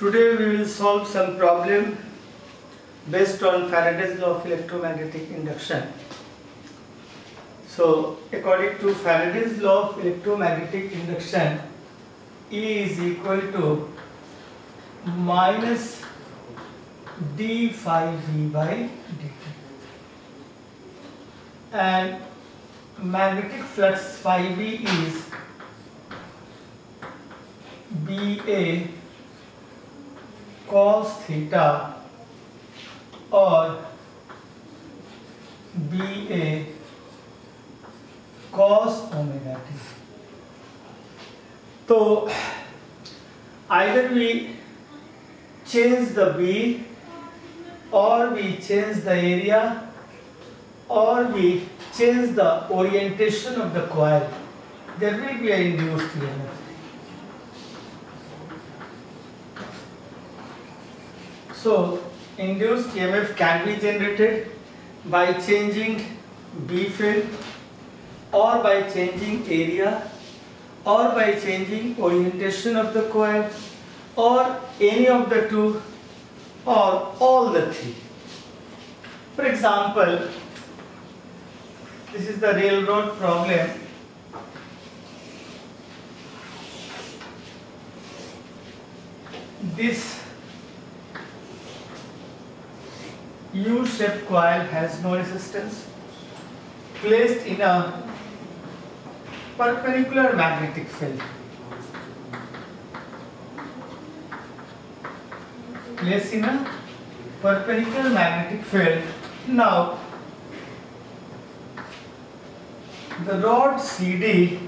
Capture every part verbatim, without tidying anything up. Today we will solve some problem based on Faraday's law of electromagnetic induction. So according to Faraday's law of electromagnetic induction, E is equal to minus d phi v by dt, and magnetic flux phi v is B A cos theta और B A cos omega t. तो either we change the B or we change the area or we change the orientation of the coil, there will be an induced E M F. So induced E M F can be generated by changing B field or by changing area or by changing orientation of the coil or any of the two or all the three. For example, this is the railroad problem. This U-shaped coil has no resistance, placed in a perpendicular magnetic field. Placed in a perpendicular magnetic field. Now, the rod C D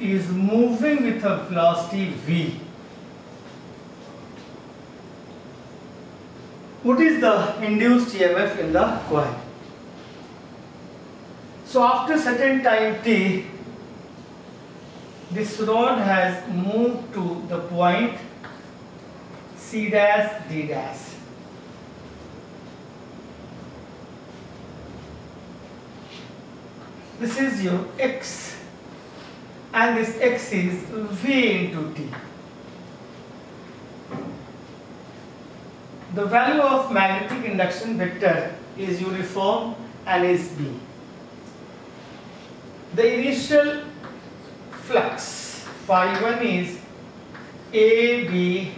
is moving with a velocity V. What is the induced E M F in the coil? So after certain time t, this rod has moved to the point C dash D dash. This is your x, and this x is V into t. The value of magnetic induction vector is uniform and is B. The initial flux phi one is A, B,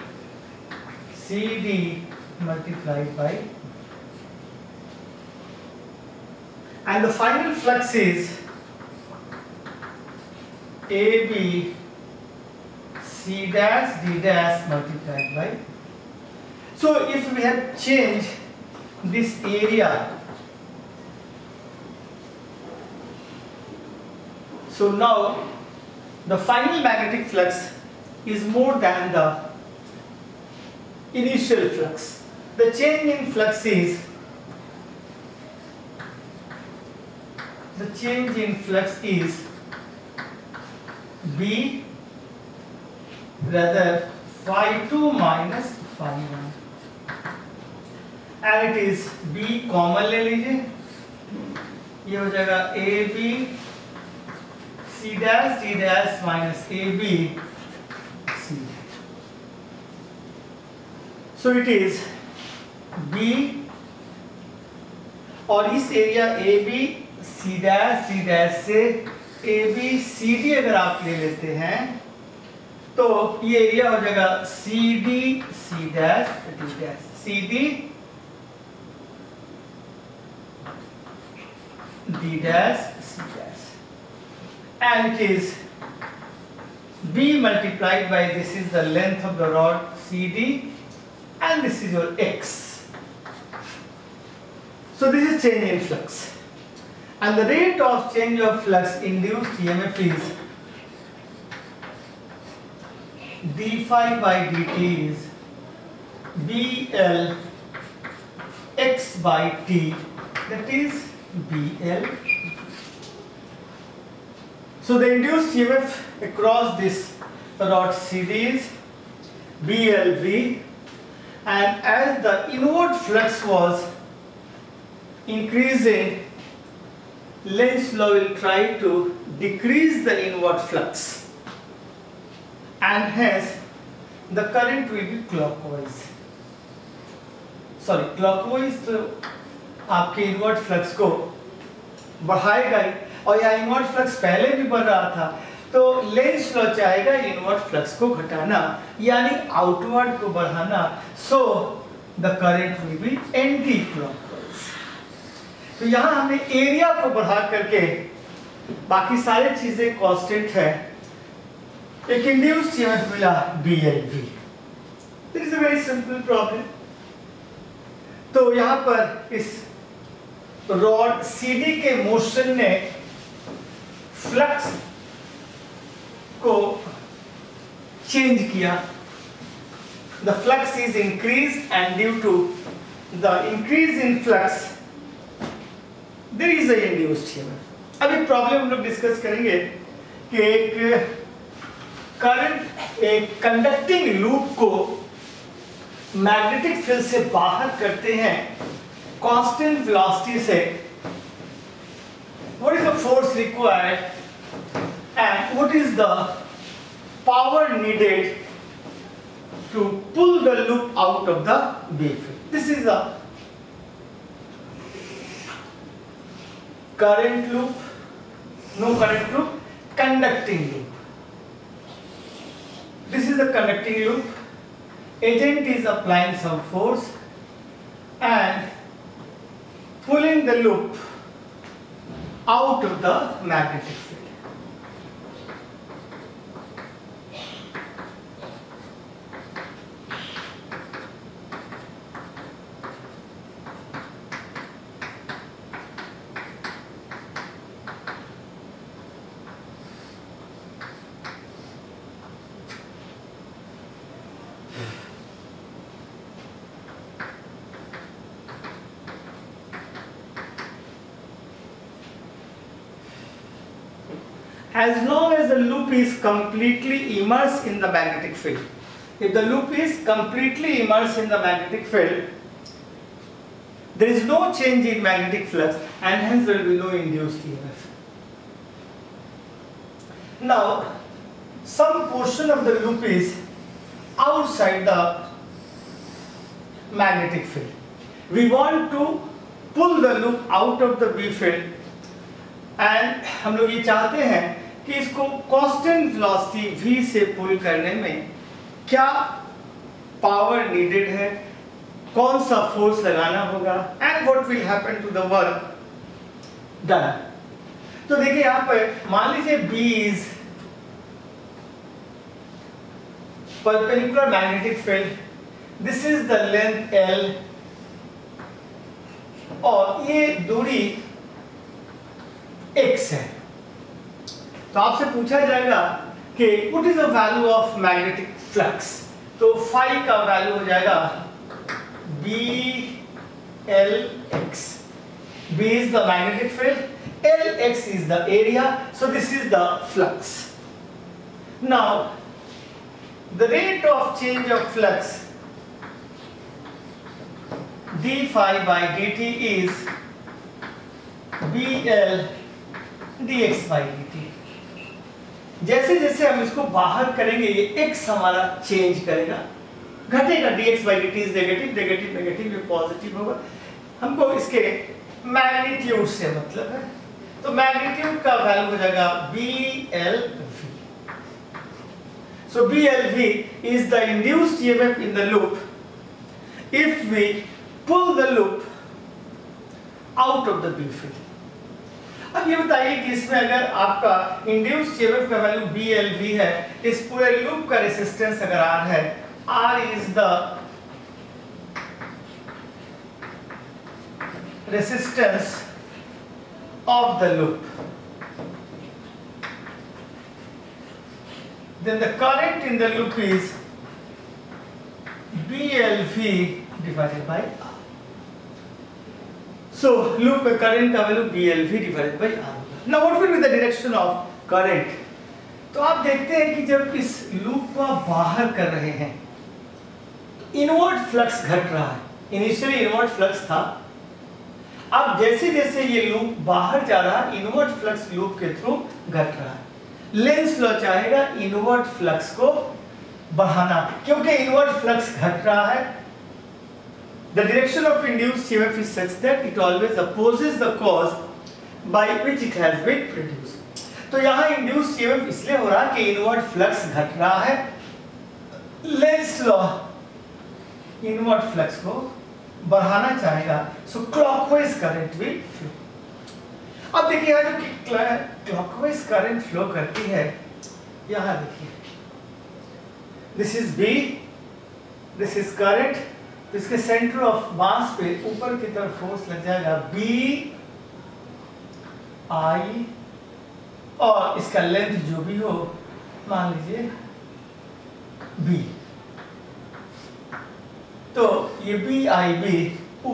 C, D multiplied by, and the final flux is A, B, C dash, D dash multiplied by. So if we have changed this area, so now the final magnetic flux is more than the initial flux. The change in flux is the change in flux is B, rather phi two minus phi one. And it is B common ले लीजिए, ये हो जाएगा A B C dash D dash minus A B C. So it is B और इस area A B C dash D dash से A B C D अगर आप ले लेते हैं तो ये एरिया हो जाएगा C D C dash D dash C D D dash C dash, and it is B multiplied by, this is the length of the rod C D, and this is your X. So this is change in flux, and the rate of change of flux induced E M F is d phi by dt is B L X by T, that is B L. So the induced E M F across this rod series B L V, and as the inward flux was increasing, Lenz's law will try to decrease the inward flux, and hence the current will be clockwise. Sorry, clockwise तो आपके invert flux को बढ़ाएगा ही, और यह invert flux पहले भी बढ़ रहा था, तो लेंस लॉ चाहेगा इनवर्ट फ्लक्स को घटाना यानी आउटवर्ड को बढ़ाना. So the current will be anti clockwise. तो यहाँ हमने एरिया को बढ़ा करके, बाकी सारे चीजें कांस्टेंट है, एक इंड्यूस्ड ईएमएफ मिला B L V. This is a very simple problem. तो यहाँ पर इस रॉड C D के मोशन ने फ्लक्स को चेंज किया. The flux is increased, and due to the increase in flux, there is a induced E M F. अब एक प्रॉब्लम हम लोग डिस्कस करेंगे कि एक करंट एक कंडक्टिंग लूप को मैग्नेटिक फील्ड से बाहर करते हैं कांस्टेंट वेलोसिटी से. What is the force required and what is the power needed to pull the loop out of the B field? This is a current loop, no current loop, conducting loop. This is a conducting loop. Agent is applying some force and pulling the loop out of the magnetic field. As long as the loop is completely immersed in the magnetic field, if the loop is completely immersed in the magnetic field, there is no change in magnetic flux, and hence there will be no induced E M F. Now, some portion of the loop is outside the magnetic field. We want to pull the loop out of the B field, and हम लोग ये चाहते हैं कि इसको constant velocity v से पुल करने में क्या पावर नीडेड है, कौन सा फोर्स लगाना होगा, and what will happen to the work done. तो देखिए यहाँ पर मान लीजिए B is perpendicular magnetic field, this is the length L, और ये दूरी x है. तो आपसे पूछा जाएगा कि what is the value of magnetic flux. तो फाई का वैल्यू हो जाएगा B L X. B is the magnetic field, L X is the area, so this is the flux. Now the rate of change of flux d phi by dt is B L dx by dt. जैसे जैसे हम इसको बाहर करेंगे ये x हमारा change करेगा, घटेगा. dx by dt is negative, negative negative ये पॉजिटिव होगा. हमको इसके मैग्नीट्यूड से मतलब है, तो मैग्नीट्यूड का वैल्यू हो जाएगा B L V. So B L V is the induced E M F in the loop if we pull the loop out of the B field. अब ये बताइए कि इसमें अगर आपका इंड्यूस्ड ईएमएफ का वैल्यू B L V है, इस पूरे लूप का रेसिस्टेंस अगर R है, R is the resistance of the loop, then the current in the loop is B L V divided by R. So loop में current का value B L V divided by R. Now what will be the direction of current? तो आप देखते हैं कि जब इस loop को आप बाहर कर रहे हैं, इनवर्ट फ्लक्स घट रहा है. इनिशियली इनवर्ट फ्लक्स था, अब जैसे जैसे ये लूप बाहर जा रहा है, इनवर्ट फ्लक्स लूप के थ्रू घट रहा है. लेंस लॉ चाहेगा इनवर्ट फ्लक्स को बढ़ाना, क्योंकि इनवर्ट फ्लक्स घट रहा है। The direction of induced E M F is such that it always opposes the cause by which it has been produced. तो यहाँ induced E M F इसलिए हो रहा है कि inward flux घट रहा है। Lenz law inward flux को बढ़ाना चाहेगा, so clockwise current will flow। अब देखिए यहाँ जो clockwise current flow करती है, यहाँ देखिए, this is B, this is current। तो इसके सेंटर ऑफ मास पे ऊपर की तरफ फोर्स लग जाएगा B I, और इसका लेंथ जो भी हो, मान लीजिए B। तो ये B I B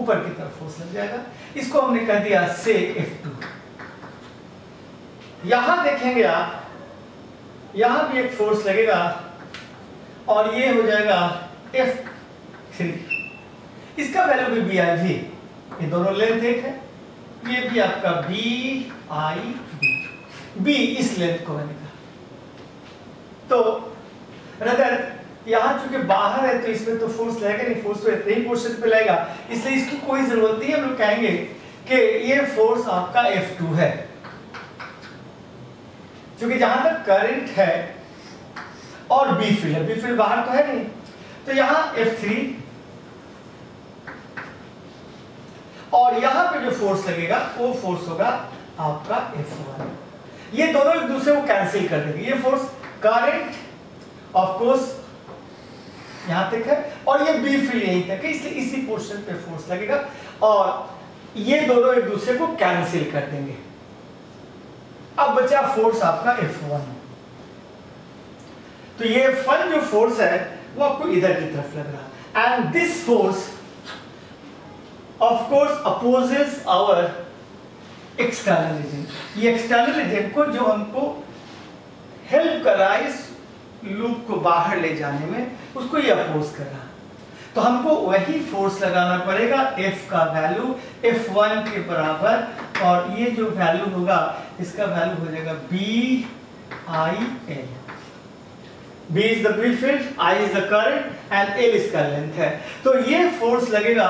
ऊपर की तरफ फोर्स लग जाएगा, इसको हमने कह दिया से F टू। यहां देखेंगे आप, यहां भी एक फोर्स लगेगा और ये हो जाएगा F थ्री। इसका वैल्यू भी बी आई भी, ये दोनों लेंथ एक है, ये भी आपका बी आई बी, बी इस लेंथ को मैंने कहा। तो रदर यहाँ चूंकि बाहर है तो इसमें तो फोर्स लगेगा नहीं, फोर्स तो इतने ही पोर्शन पे लगेगा, इसलिए इसकी कोई जरूरत नहीं है। हम लोग कहेंगे कि ये फोर्स आपका F टू है, क्योंकि जहां तक करंट है और बी फील्ड है, बी फील्ड बाहर तो है नहीं, तो यहाँ F थ्री, और यहां पे जो फोर्स लगेगा वो फोर्स होगा आपका F वन। ये दोनों एक दूसरे को कैंसिल कर देंगे, ये फोर्स करंट ऑफ कोर्स यहां तक है और ये बी फील्ड यहीं तक है, इसलिए इसी पोर्शन पे फोर्स लगेगा और ये दोनों एक दूसरे को कैंसिल कर देंगे। अब बचा फोर्स आपका F वन, तो ये F वन जो फोर्स है वो आपको इधर की तरफ लग रहा है, and this force Of course opposes our external agent। ये external agent को जो हमको help कर रहा है इस लूप को बाहर ले जाने में, उसको ये अपोज कर रहा है, तो हमको वही फोर्स लगाना पड़ेगा। F का वैल्यू F वन के बराबर, और ये जो वैल्यू होगा इसका वैल्यू हो जाएगा B I L। B is the B field, I is the current and L इसका लेंथ है। तो ये फोर्स लगेगा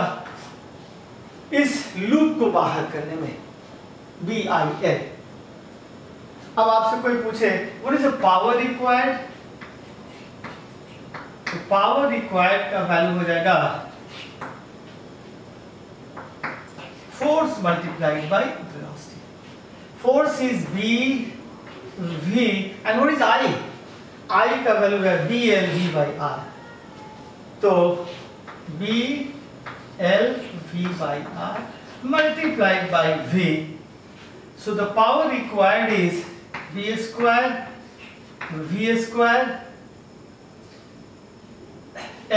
इस लूप को बाहर करने में, बी आई एल। अब आपसे कोई पूछे what is the power required, तो पावर रिक्वायर्ड का वैल्यू हो जाएगा force multiplied by velocity. Force is B V and what is I, I का वैल्यू है B L V by R, तो B L V by R multiplied by V, so the power required is V square V square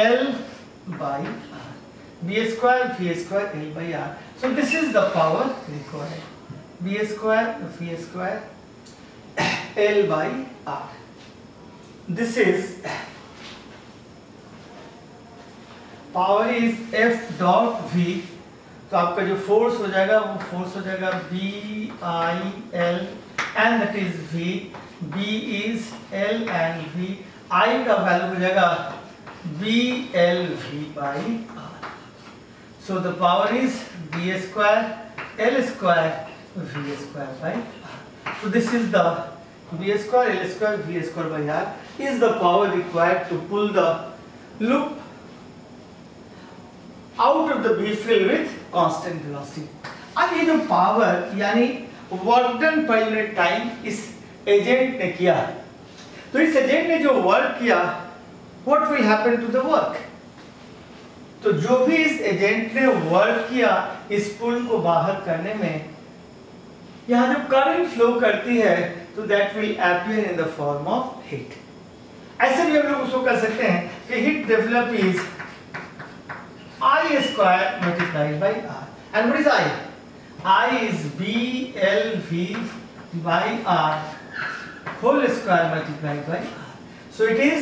L by R, V square V square L by R, so this is the power required, V square V square L by R, this is power is F dot V. तो आपका जो force हो जाएगा वो force हो जाएगा B I L and that is V, B is L and V, I का value हो जाएगा B L V by are, so the power is B square L square V square by are, so this is the B square L square V square by R is the power required to pull the loop out of the B field with constant velocity। अब ये जो power यानी work done पर unit time इस agent ने किया, तो इस एजेंट ने जो वर्क किया, what will happen to the work? तो जो भी इस एजेंट ने वर्क किया इस पुल को बाहर करने में, यहाँ जब करंट फ्लो करती है तो that will appear in the form of heat। ऐसे भी हम लोग उसको कर सकते हैं कि heat develop is I square multiplied by R, and what is I? I is B L V by R whole square multiplied by R, so it is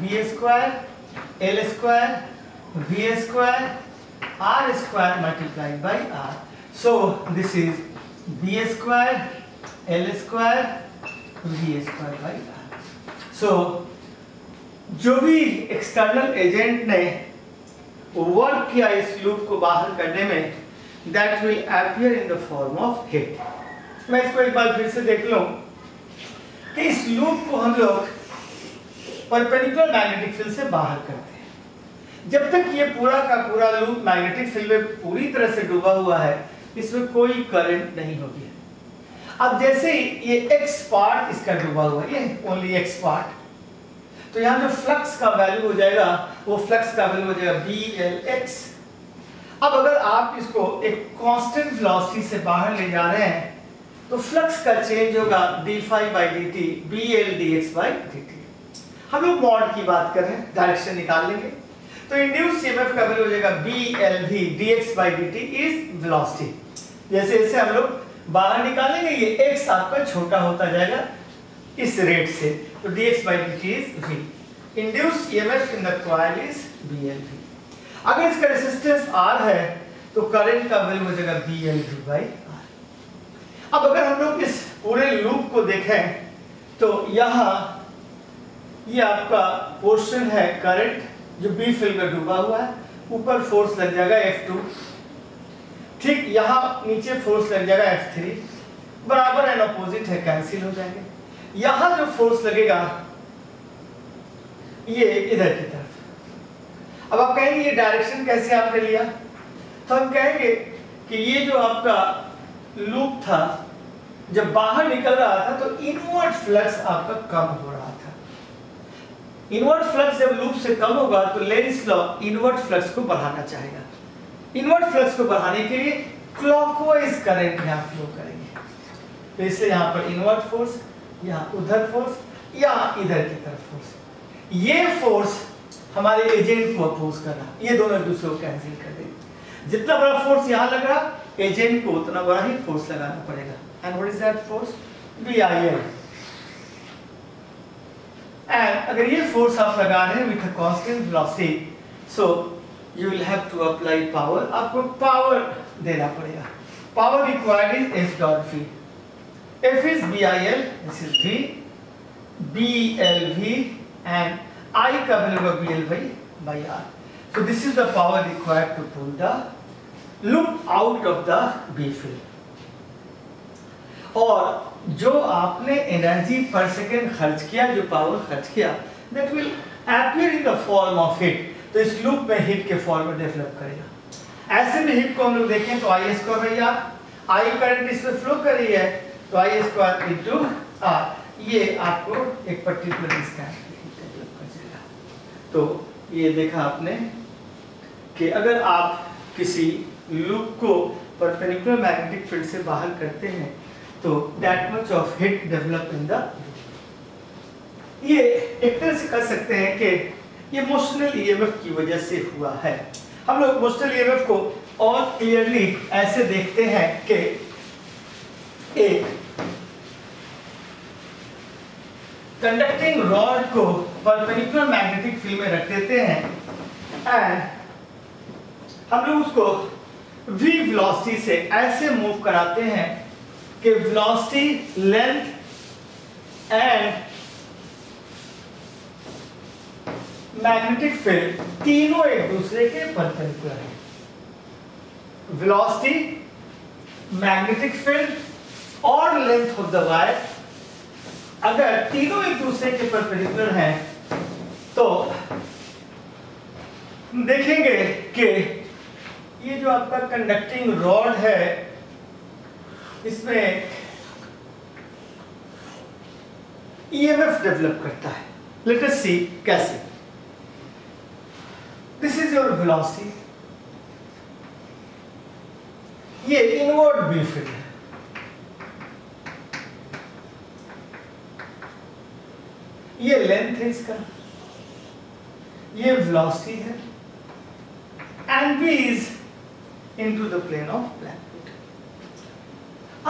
B square L square V square R square multiplied by R, so this is B square L square to B A square by are. So जो भी external agent ने work किया इस loop को बाहर करने में, that will appear in the form of heat. मैं इसको एक बार फिर से देख लूं कि इस लूप को हम लोग परपेंडिकुलर मैग्नेटिक फील्ड से बाहर करते हैं। जब तक ये पूरा का पूरा लूप मैग्नेटिक फील्ड में पूरी तरह से डूबा हुआ है, इसमें कोई करंट नहीं होगी। अब जैसे ये एक्स पार्ट इसका डूबा हुआ है, ओनली एक्स पार्ट, तो यहाँ जो फ्लक्स का वैल्यू हो जाएगा, वो फ्लक्स का वैल्यू हो जाएगा बी एल एक्स। अब अगर आप इसको एक कांस्टेंट वेलोसिटी से बाहर ले जा रहे हैं, तो फ्लक्स का चेंज होगा d phi by D t, B L d x by D t. हम लोग मॉड की बात कर रहे हैं, डायरेक्शन निकाल लेंगे, तो इंड्यूस्ड ईएमएफ का वैल्यू हो जाएगा B L V d x by D T is velocity. जैसे जैसे हम लोग बाहर निकालेंगे, ये x आपका छोटा होता जाएगा इस रेट से, तो d x by D T is v। Induced EMF in the coil is B L V. अगर इसका रेजिस्टेंस R है, तो करंट का वैल्यू हो जाएगा B L V by R. अब अगर हम लोग इस पूरे लूप को देखें, तो यहाँ ये आपका पोर्शन है करंट जो बी फील्ड में डूबा हुआ है, ऊपर फोर्स लग जाएगा एफ टू, ठीक यहाँ नीचे फोर्स लग जाएगा एफ थ्री, बराबर एंड अपोजिट है, कैंसिल हो जाएंगे। यहाँ जो फोर्स लगेगा ये इधर की तरफ। अब आप कहेंगे ये डायरेक्शन कैसे आपने लिया, तो हम कहेंगे कि ये जो आपका लूप था, जब बाहर निकल रहा था तो इनवर्ड फ्लक्स आपका कम हो रहा था। इनवर्ड फ्लक्स जब लूप से कम होगा तो लेंस लॉ इनवर्ड फ्लक्स को बढ़ाना चाहेगा। इनवर्ड फ्लक्स को बढ़ाने के लिए क्लॉकवाइज करंट यहाँ फ्लो करेंगे, तो इसलिए यहाँ पर इनवर्ड फोर्स, यहाँ उधर फोर्स, यहाँ इधर की तरफ फोर्स। ये फोर्स हमारे एजेंट को अपोज कर रहा, ये दोनों दूसरे को कैंसिल कर देंगे। जितना बड़ा फोर्स यहाँ लग रहा, एजेंट को उतना बड़ा ही फोर्स लगाना पड़ेगा। And what is that force? B I L. And अगर ये फोर्स आप लगा रहे हैं with a constant velocity, so you will have to apply power, आपको power देना पड़ेगा। power required is F dot V, f is B I L, this is v, B L V and i का value होगा B L by R. so this is the power required to pull the loop out of the b field। और जो आपने energy पर second खर्च किया, जो power खर्च किया, that will appear in the form of heat। तो इस लूप में हीट के फॉर्म में डेवलप करेगा। ऐसे में हीट को हम लोग देखें तो I square by R, I current इसमें फ्लो कर रही है, तो आई स्क्वायर इंटू आर, ये आपको एक पर्टिकुलर हीट डेवलप कर देगा। तो ये देखा आपने कि अगर आप किसी लूप को परपेंडिकुलर मैग्नेटिक फील्ड से बाहर करते हैं, तो that much of heat develop in the loop. ये एक तरह से कर सकते हैं कि ये मोशनल ईएमएफ की वजह से हुआ है। हम लोग मोशनल ईएमएफ को और क्लियरली ऐसे देखते हैं कि एक कंडक्टिंग रॉड को परपेंडिकुलर मैग्नेटिक फील्ड में रख देते हैं, एंड हम लोग उसको वी वेलोसिटी से ऐसे मूव कराते हैं कि velocity, length and magnetic field तीनों एक दूसरे के परपेंडिकुलर हैं। वेलोसिटी, मैग्नेटिक फील्ड और लेंथ ऑफ द वायर अगर तीनों एक दूसरे के परपेंडिकुलर हैं, तो देखेंगे कि ये जो आपका कंडक्टिंग रॉड है, इसमें ईएमएफ डेवलप करता है। लेट अस सी कैसे। This is your velocity, ये inward B field है, ये length है इसका, ये velocity है, and B is into the plane of planet।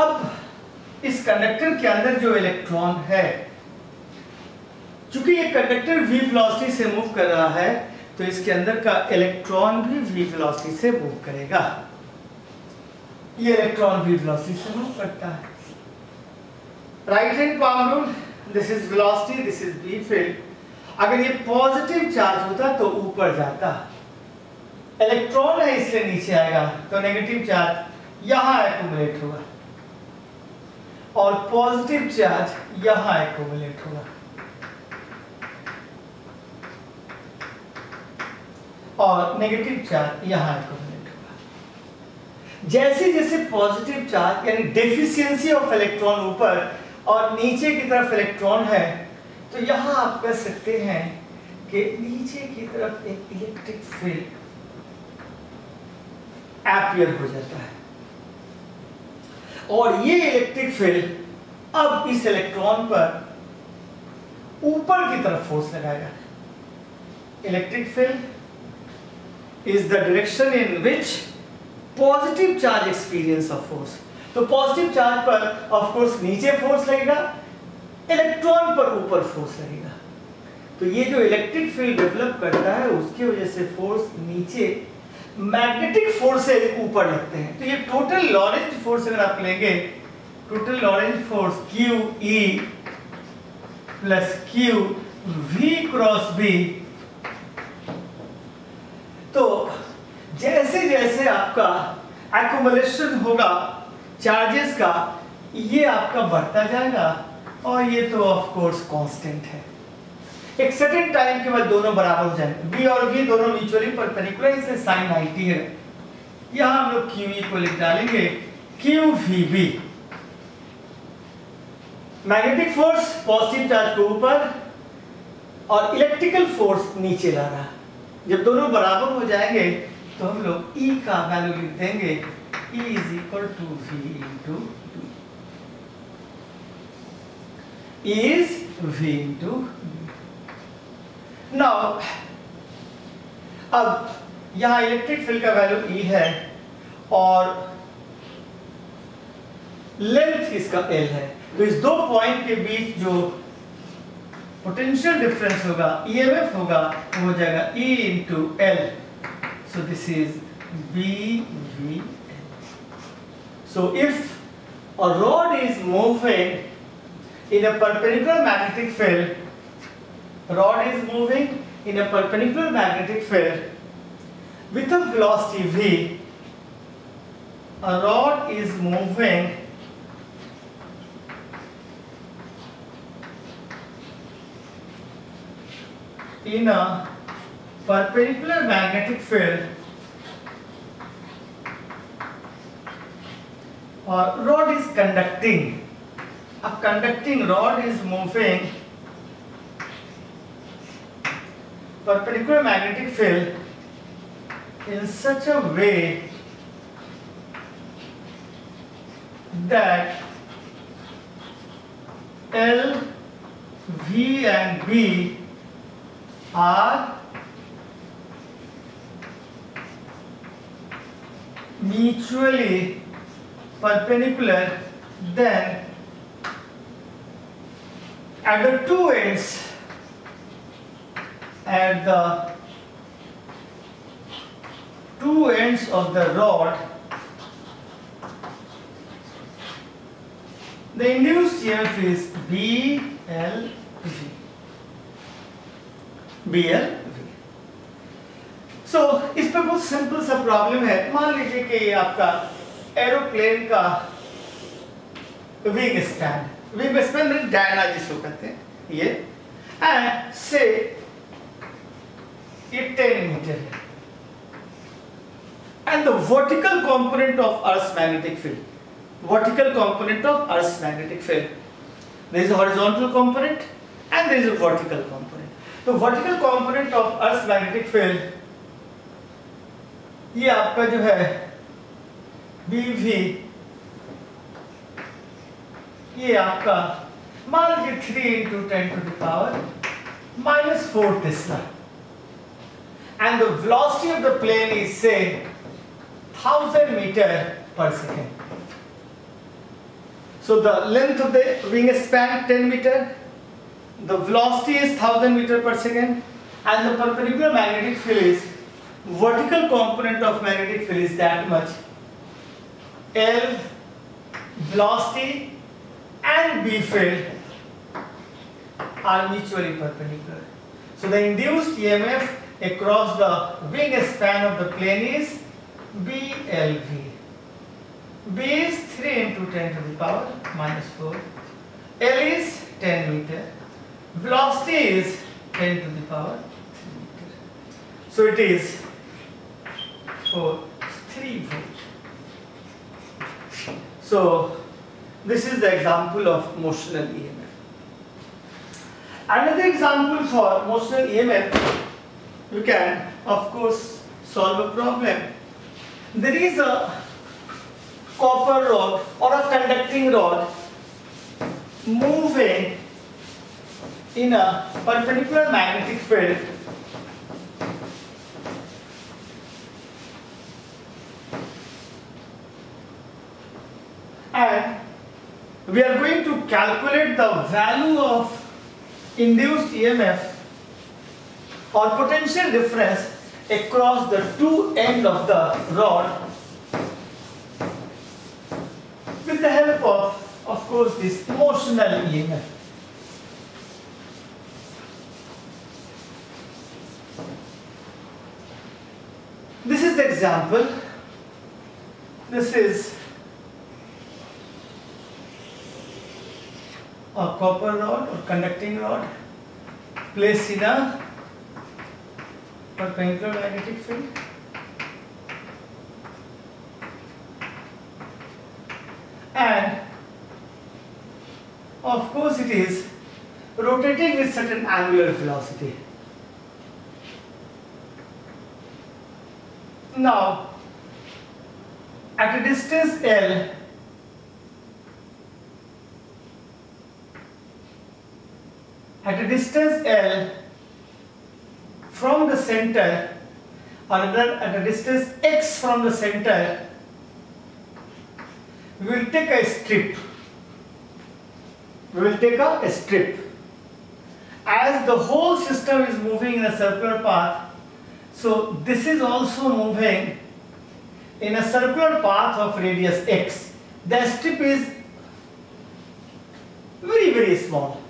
अब इस कंडक्टर के अंदर जो इलेक्ट्रॉन है, चूंकि ये कंडक्टर V velocity से मूव कर रहा है, तो इसके अंदर का इलेक्ट्रॉन भी v वेलोसिटी से मूव करेगा। ये इलेक्ट्रॉन v वेलोसिटी से मूव करता है। Right hand palm rule, this is velocity, this is B field. अगर ये पॉजिटिव चार्ज होता तो ऊपर जाता, इलेक्ट्रॉन है इसलिए नीचे आएगा तो नेगेटिव चार्ज यहां एक्युमुलेट होगा और पॉजिटिव चार्ज यहां एक्युमुलेट होगा। और नेगेटिव चार्ज यहां एक्युमुलेट होगा। जैसे जैसे पॉजिटिव चार्ज यानी डेफिशिएंसी ऑफ इलेक्ट्रॉन ऊपर और नीचे की तरफ इलेक्ट्रॉन है, तो यहां आप कह सकते हैं कि नीचे की तरफ एक इलेक्ट्रिक फील्ड अपीयर हो जाता है और ये इलेक्ट्रिक फील्ड अब इस इलेक्ट्रॉन पर ऊपर की तरफ फोर्स लगाएगा। Electric field is the direction in which positive charge experience of force। तो positive charge पर of course नीचे force लगेगा, electron पर ऊपर force लगेगा। तो ये जो electric field develop करता है उसकी वजह से force नीचे, magnetic forces ऊपर लगते हैं। तो ये total Lorentz force अगर आप लेंगे, total Lorentz force Q E plus Q V cross B। तो जैसे जैसे आपका एक्युमुलेशन होगा चार्जेस का, ये आपका बढ़ता जाएगा और ये तो ऑफ कोर्स कांस्टेंट है। एक सर्टेन टाइम के बाद दोनों बराबर हो जाएंगे, बी और वी दोनों म्यूचुअली परपेंडिकुलर, इससे साइन नाइंटी है। यहां हम लोग क्यू ई को लिख डालेंगे Q V B. Magnetic force positive charge को ऊपर और इलेक्ट्रिकल फोर्स नीचे ला रहा है। जब दोनों बराबर हो जाएंगे तो हम लोग E का वैल्यू लिख देंगे E is equal to V into two, E is V into. Now अब यहाँ इलेक्ट्रिक फील्ड का वैल्यू E है और लेंथ इसका L है, तो इस दो पॉइंट के बीच जो पोटेंशियल डिफरेंस होगा, ईएमएफ होगा, वो हो जाएगा E into L. So this is B we L. So if a rod is moving In a perpendicular magnetic field, rod is moving in a perpendicular magnetic field with a velocity v. A rod is moving in a perpendicular magnetic field, or rod is conducting a conducting rod is moving perpendicular magnetic field in such a way that L, V and B are mutually perpendicular, then at the two ends, at the two ends of the rod, the induced E M F is B L V. B L V. So इस पर बहुत simple सा problem है। मान लीजिए कि ये आपका एरोप्लेन का विंग स्पैन, विंग स्पैन में डायना जिसको कहते हैं ये, एंड से ये टेन मीटर है and the vertical component of earth magnetic field, vertical component of earth magnetic field, there is a horizontal component and there is a vertical component. तो vertical component of earth magnetic field ये आपका जो है B V, ये आपका मान लीजिए three into ten to the power minus four Tesla and the velocity of the plane is say thousand metre per second. So the length of the wing span ten metre, the velocity is one thousand meter per second and the perpendicular magnetic field is, vertical component of magnetic field is that much, L velocity and B field are mutually perpendicular. So the induced E M F across the wing span of the plane is B L V. B is three into ten to the power minus four. L is ten meter. Velocity is ten to the power three meter. So it is four, three volt. So this is the example of motional E M F. Another example for motional E M F, you can of course solve a problem. There is a copper rod or a conducting rod moving in a perpendicular magnetic field and we are going to calculate the value of induced E M F or potential difference across the two ends of the rod with the help of, of course, this motional E M F. This is the example. This is a copper rod or conducting rod placed in a perpendicular magnetic field. And of course it is rotating with certain angular velocity. Now, at a distance L, at a distance L from the center, or rather at a distance X from the center, we will take a strip. We will take a, a strip. As the whole system is moving in a circular path, so this is also moving in a circular path of radius X. The strip is very, very small.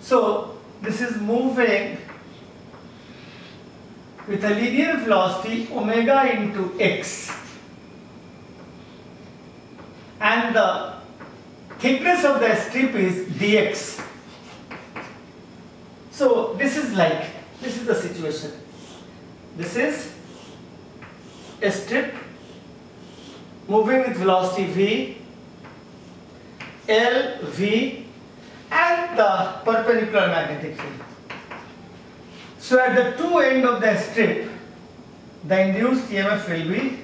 So this is moving with a linear velocity omega into X. And the thickness of the strip is dx. So this is like, this is the situation. This is a strip moving with velocity v, L, v, and the perpendicular magnetic field. So at the two ends of the strip, the induced E M F will be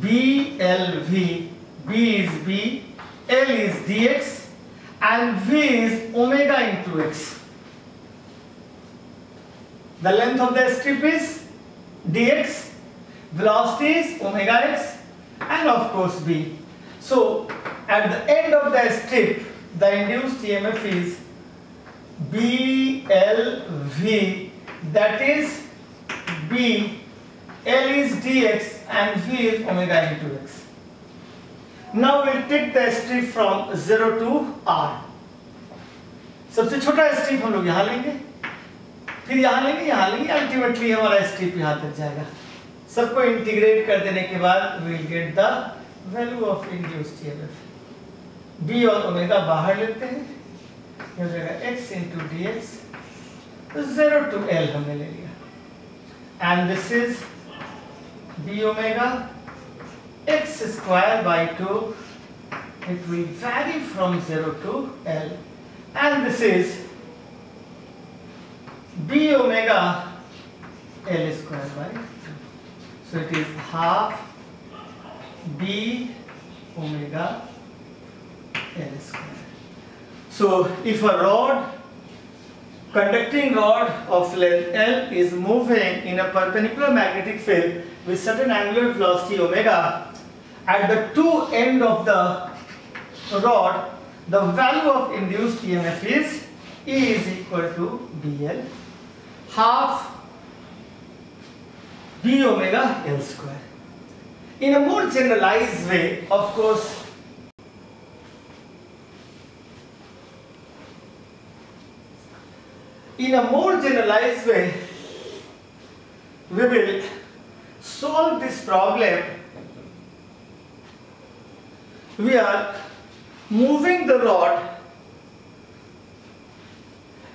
B L V. B is B, L is dx, and V is omega into X. The length of the strip is dx, velocity is omega x, and of course B. So at the end of the strip, the induced E M F is B L V, that is B, L is dx, and V is omega into X. Now we'll take the strip from zero to R. सबसे छोटा strip हम लोग यहाँ लेंगे, फिर यहाँ लेंगे, यहाँ लेंगे, अल्टीमेटली हमारा स्ट्रिप यहाँ तक जाएगा. सबको इंटीग्रेट कर देने के बाद we'll get the value of induced E M F. B और ओमेगा बाहर लेते हैं, हो जाएगा x into dx. तो zero to L हमने ले लिया. And this is B omega x square by two, it will vary from zero to L, and this is b omega L square by two. So it is half b omega L square. So if a rod, conducting rod of length L is moving in a perpendicular magnetic field with certain angular velocity omega, at the two end of the rod, the value of induced E M F is E is equal to B L half B omega L square. In a more generalized way, of course, in a more generalized way, we will solve this problem. We are moving the rod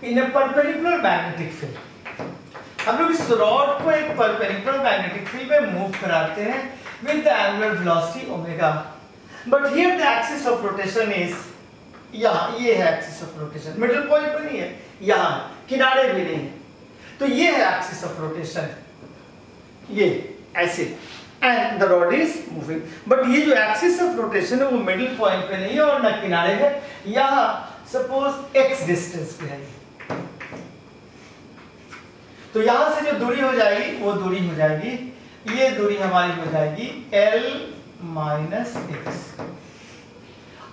in a perpendicular magnetic field. हम लोग इस rod को एक perpendicular magnetic field में move कराते हैं with the angular velocity omega. But here the axis of rotation is यहाँ, ये है axis of rotation. Middle point पर नहीं है, यहाँ किनारे भी नहीं है. तो ये है एक्सिस ऑफ रोटेशन, ये ऐसे, and the rod is moving. But ये जो एक्सिस ऑफ रोटेशन है वो मिडिल पॉइंट पे नहीं है और ना किनारे है. यहाँ सपोज एक्स डिस्टेंस पे है, तो यहां से जो दूरी हो जाएगी वो दूरी हो जाएगी, ये दूरी हमारी हो जाएगी L माइनस एक्स.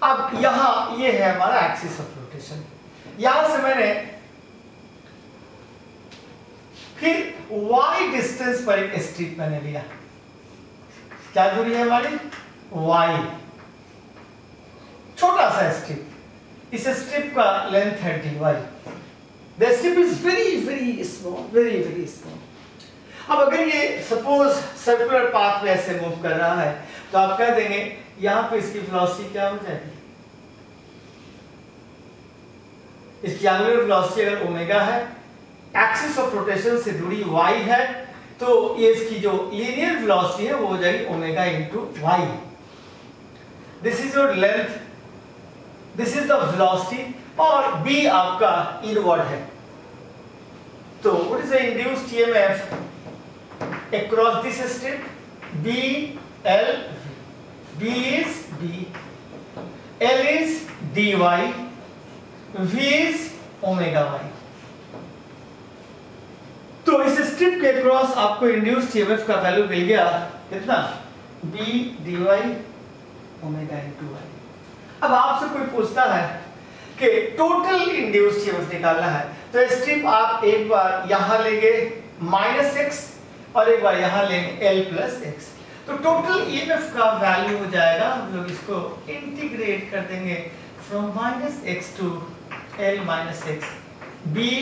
अब यहां ये है हमारा एक्सिस ऑफ रोटेशन. यहां से मैंने फिर y डिस्टेंस पर एक स्ट्रिप मैंने लिया. क्या दूरी है हमारी y, छोटा सा स्ट्रिप. इस स्ट्रिप का लेंथ है dy. The strip is very very small, very very small. अब अगर ये suppose circular path में ऐसे move कर रहा है, तो आप कह देंगे यहाँ पे इसकी velocity क्या हो जाएगी? इसकी angular velocity अगर omega है, axis of rotation से दूरी y है, तो ये इसकी जो linear velocity है वो हो जाएगी omega into y. This is your length. This is the velocity. और B आपका इनवर्ड है. तो what is the induced EMF across this strip? B L, B is B, L is dy, V is omega y. तो इस strip के across आपको induced EMF का value मिल गया कितना? B dy omega into y. अब आपसे कोई पूछता है कि टोटल इंड्यूस्ड ईएमएफ निकालना है, तो स्ट्रिप आप एक बार यहाँ लेंगे माइनस एक्स और एक बार यहाँ लेंगे एल प्लस एक्स. तो टोटल ईएमएफ का वैल्यू हो जाएगा, हम लोग इसको इंटीग्रेट कर देंगे from minus x to L minus x, B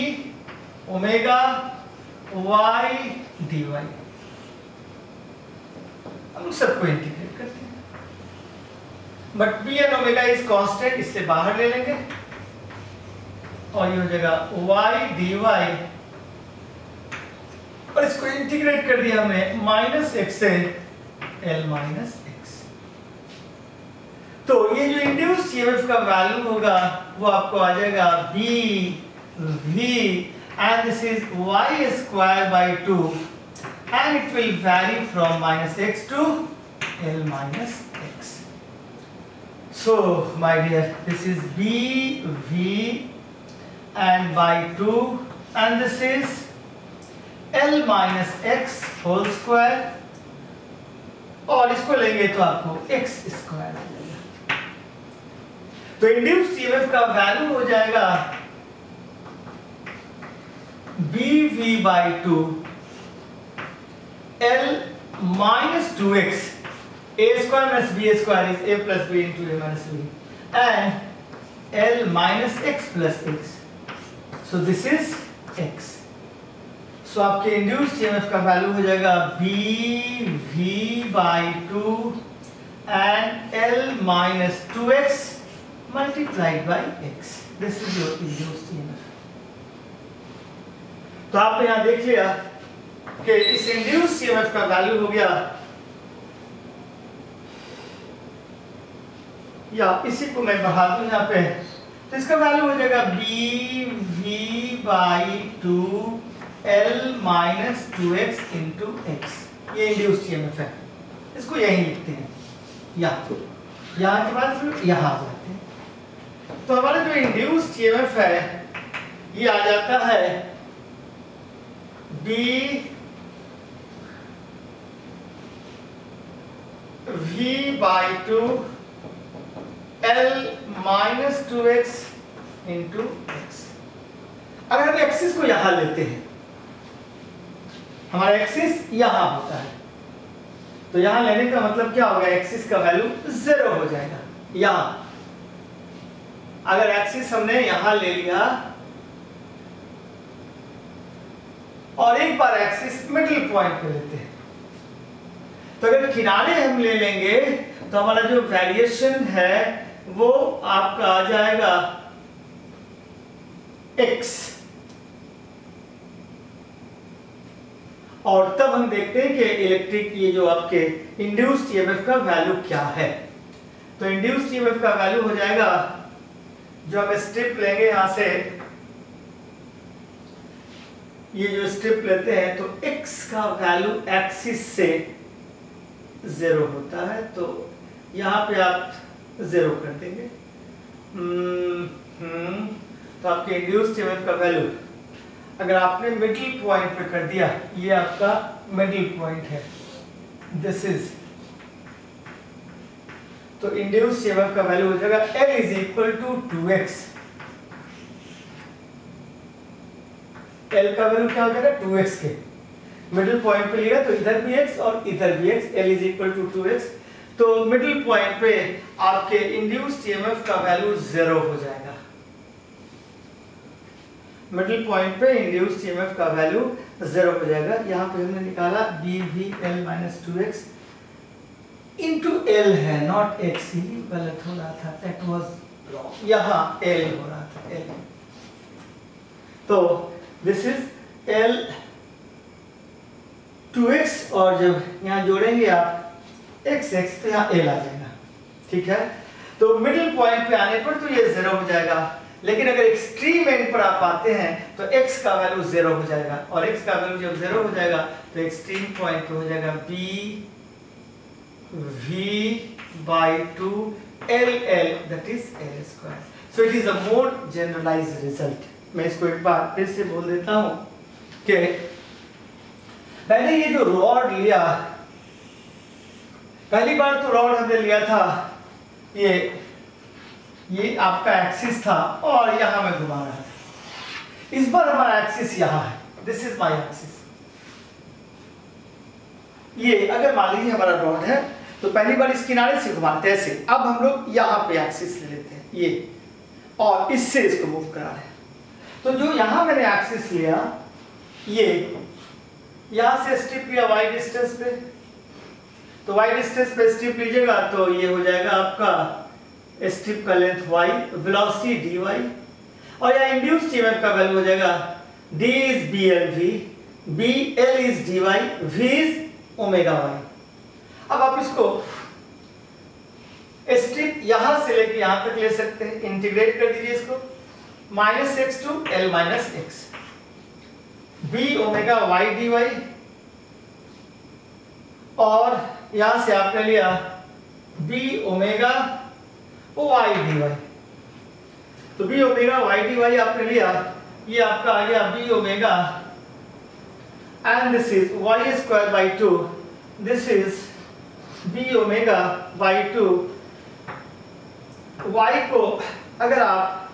omega Y D Y. हम लोग सबको इंटीग्रेट करते हैं, but B and omega is constant, इससे बाहर ले लेंगे और ये हो जाएगा y dy. और इसको इंटीग्रेट कर दिया हमने माइनस एक्स से l माइनस एक्स. तो ये जो इंड्यूस्ड ईएमएफ का वैल्यू होगा वो आपको आ जाएगा b v and this is y square by two and it will vary from minus x टू l minus X. So my dear, this is b v and by two, and this is l minus x whole square. और इसको लेंगे तो आपको x square आ जाएगा. तो induced EMF का value हो जाएगा b v by two l minus two x. A square minus B square is A plus B into A minus B, and L minus X plus X. So this is X. So आपके induced EMF का value हो जाएगा B V by two and L minus two X multiplied by X. This is your induced EMF. तो आपने यहाँ देख लिया कि इस इंड्यूस्ड ईएमएफ का वैल्यू हो गया, या इसी को मैं बढ़ा दूं यहाँ पे, तो इसका वैल्यू हो जाएगा B V by two L minus two x into X. ये इंड्यूस्ड ईएमएफ है, इसको यही लिखते हैं, यहाँ यहाँ के बाद फिर यहाँ आ जाते हैं. तो हमारा जो इंड्यूस्ड ईएमएफ है ये आ जाता है B V by two L minus two x into x. अगर हम एक्सिस को यहां लेते हैं, हमारा एक्सिस यहां होता है, तो यहां लेने का मतलब क्या होगा? एक्सिस का वैल्यू जीरो हो जाएगा. यहां अगर एक्सिस हमने यहां ले लिया और एक बार एक्सिस मिडिल पॉइंट पे लेते हैं, तो अगर किनारे हम ले लेंगे तो हमारा जो वेरिएशन है वो आपका आ जाएगा एक्स, और तब हम देखते हैं कि इलेक्ट्रिक ये जो आपके इंड्यूस्ड ईएमएफ का वैल्यू क्या है। तो इंड्यूस्ड ईएमएफ का वैल्यू हो जाएगा, जो हम स्ट्रिप लेंगे यहां से, ये जो स्ट्रिप लेते हैं तो x का वैल्यू एक्सिस से जीरो होता है, तो यहां पे आप जीरो कर देंगे। हम्म तो आपके इंड्यूस्ड ईएमएफ का वैल्यू अगर आपने मिडिल पॉइंट पे कर दिया, ये आपका मिडिल पॉइंट है, दिस इज, तो इंड्यूस्ड ईएमएफ का वैल्यू हो जाएगा L is equal to two X. L का वैल्यू क्या हो जाएगा टू एक्स के, मिडिल पॉइंट पे लिया तो इधर भी x और इधर भी x, L is equal to two X, तो मिडिल पॉइंट पे आपके इंड्यूस्ड ईएमएफ का वैल्यू जीरो हो जाएगा। मिडिल पॉइंट पे इंड्यूस्ड ईएमएफ का वैल्यू जीरो हो जाएगा। यहाँ पे हमने निकाला B we L minus two x into L है, नॉट एक्स, ही गलत हो रहा था, दैट वाज रॉन्ग, यहाँ एल हो रहा था, एल। तो this is L two X, और जब यहाँ जोड़ेंगे आप एक्स एक्स तो यहाँ एल आ जाएगा, ठीक है। तो मिडिल पॉइंट पे आने पर तो ये जीरो हो जाएगा, लेकिन अगर एक्सट्रीम एंड पर आप आते हैं तो x का वैल्यू जीरो हो जाएगा, और x का वैल्यू जब जीरो हो जाएगा तो एक्सट्रीम पॉइंट पे हो जाएगा b v by two l l, that is l square. So it is a more generalized result. मैं इसको एक बार फिर से बोल देता हूं कि मैंने ये जो रॉड लिया, पहली बार तो रॉड हमने लिया था, ये ये आपका एक्सिस था और यहां मैं घुमा रहा था, इस बार हमारा एक्सिस यहां है, दिस इज माय एक्सिस। ये अगर मान लीजिए हमारा रॉड है तो पहली बार इस किनारे से घुमाते हैं ऐसे, अब हम लोग यहां पे एक्सिस ले लेते हैं ये, और इससे इसको मूव करा रहे हैं। तो जो यहां मैंने एक्सिस लिया, ये यहां से स्ट्रिप लिया वाई डिस्टेंस पे, तो वाई डिस्टेंस पे स्ट्रिप लीजिएगा तो ये हो जाएगा आपका स्ट्रिप का लेंथ y, वेलोसिटी dy, और यहाँ इंड्यूस्ड ईएमएफ का वैल्यू हो जाएगा d is bl v, bl is dy, v is omega y। अब आप इसको स्ट्रिप यहां से लेके यहां तक ले सकते हैं, इंटीग्रेट कर दीजिए इसको, minus x to L minus x, B omega y dy, और यहां से आपने लिया b ओमेगा y dy, तो b ओमेगा y dy आपने लिया, ये आपका आ गया b omega, and this is y square by two, this is b omega by two. y को अगर आप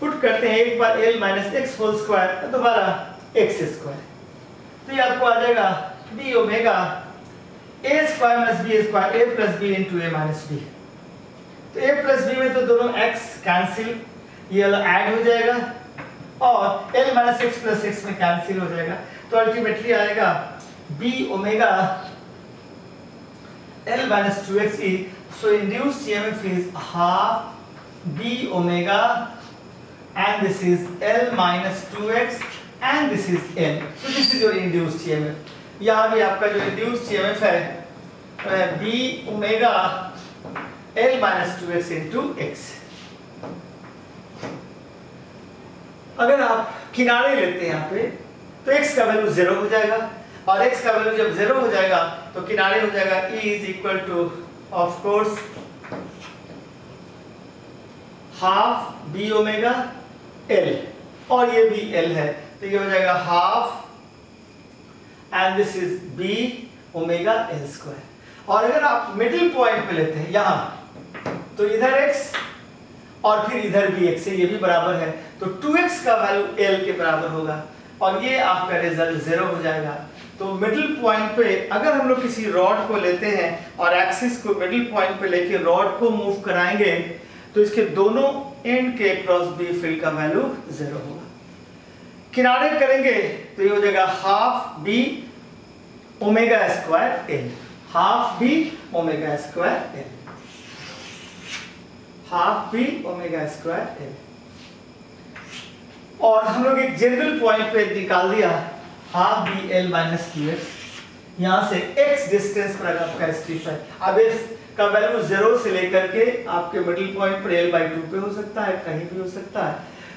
पुट करते हैं एक बार l minus x whole square, दोबारा एक्स स्क्वायर, तो ये आपको आ जाएगा b omega a square minus b square, a plus b into a minus b. तो a प्लस बी में तो दोनों x कैंसिल, ये ऐड हो जाएगा, और l minus x plus x में कैंसिल हो जाएगा, तो अल्टीमेटली आएगा b omega l minus two x e. So induced EMF is half b omega and this is l minus two x and this is l। So this is your induced EMF. यहाँ भी आपका जो induced EMF है b omega L minus two x into x. अगर आप किनारे लेते हैं यहाँ पे तो x का वैल्यू जीरो हो जाएगा, और x का वैल्यू जब जीरो हो जाएगा तो किनारे हो जाएगा e is equal to of course half b omega l, और ये भी l है, तो ये हो जाएगा half and this is b omega l square. और अगर आप मिडिल पॉइंट पे लेते हैं यहां, तो इधर x और फिर इधर भी x है, ये भी बराबर है, तो टू एक्स का वैल्यू l के बराबर होगा, और ये आपका रिजल्ट जीरो हो जाएगा। तो मिडिल पॉइंट पे अगर हम लोग किसी रॉड को लेते हैं और एक्सिस को मिडिल पॉइंट पे लेके रॉड को मूव कराएंगे तो इसके दोनों एंड के क्रॉस बी फील्ड का वैल्यू जीरो होगा। किनारे करेंगे तो ये हो जाएगा half B omega square L, half B omega square L, half B omega square L. और हम लोग एक जनरल पॉइंट पे निकाल दिया half B L minus Q x, यहां से x डिस्टेंस पर आपका स्ट्रिप है। अब इस का वैल्यू जीरो से लेकर के आपके मिडिल पॉइंट पर एल बाई टू पे हो सकता है, कहीं भी हो सकता है।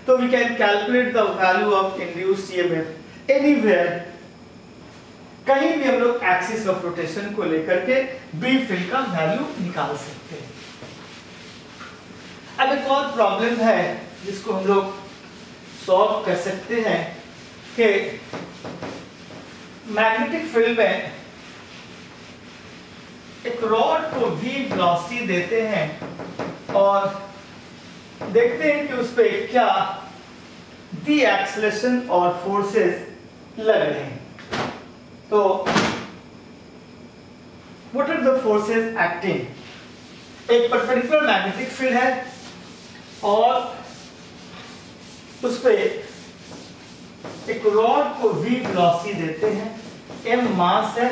तो we can calculate the value of induced EMF anywhere, कहीं भी हम लोग एक्सिस ऑफ रोटेशन को लेकर के बी फील्ड का वैल्यू निकाल सकते हैं। अब एक और प्रॉब्लम है जिसको हम लोग सॉल्व कर सकते हैं कि मैग्नेटिक फील्ड में एक रॉड को v वेलोसिटी देते हैं और देखते हैं कि उस पे क्या डी एक्सेलरेशन और फोर्सेस लग रहे हैं। तो what are the forces acting? एक परपेंडिकुलर मैग्नेटिक फील्ड है और उस पे एक रॉड को v वेलोसिटी देते हैं, m मास है,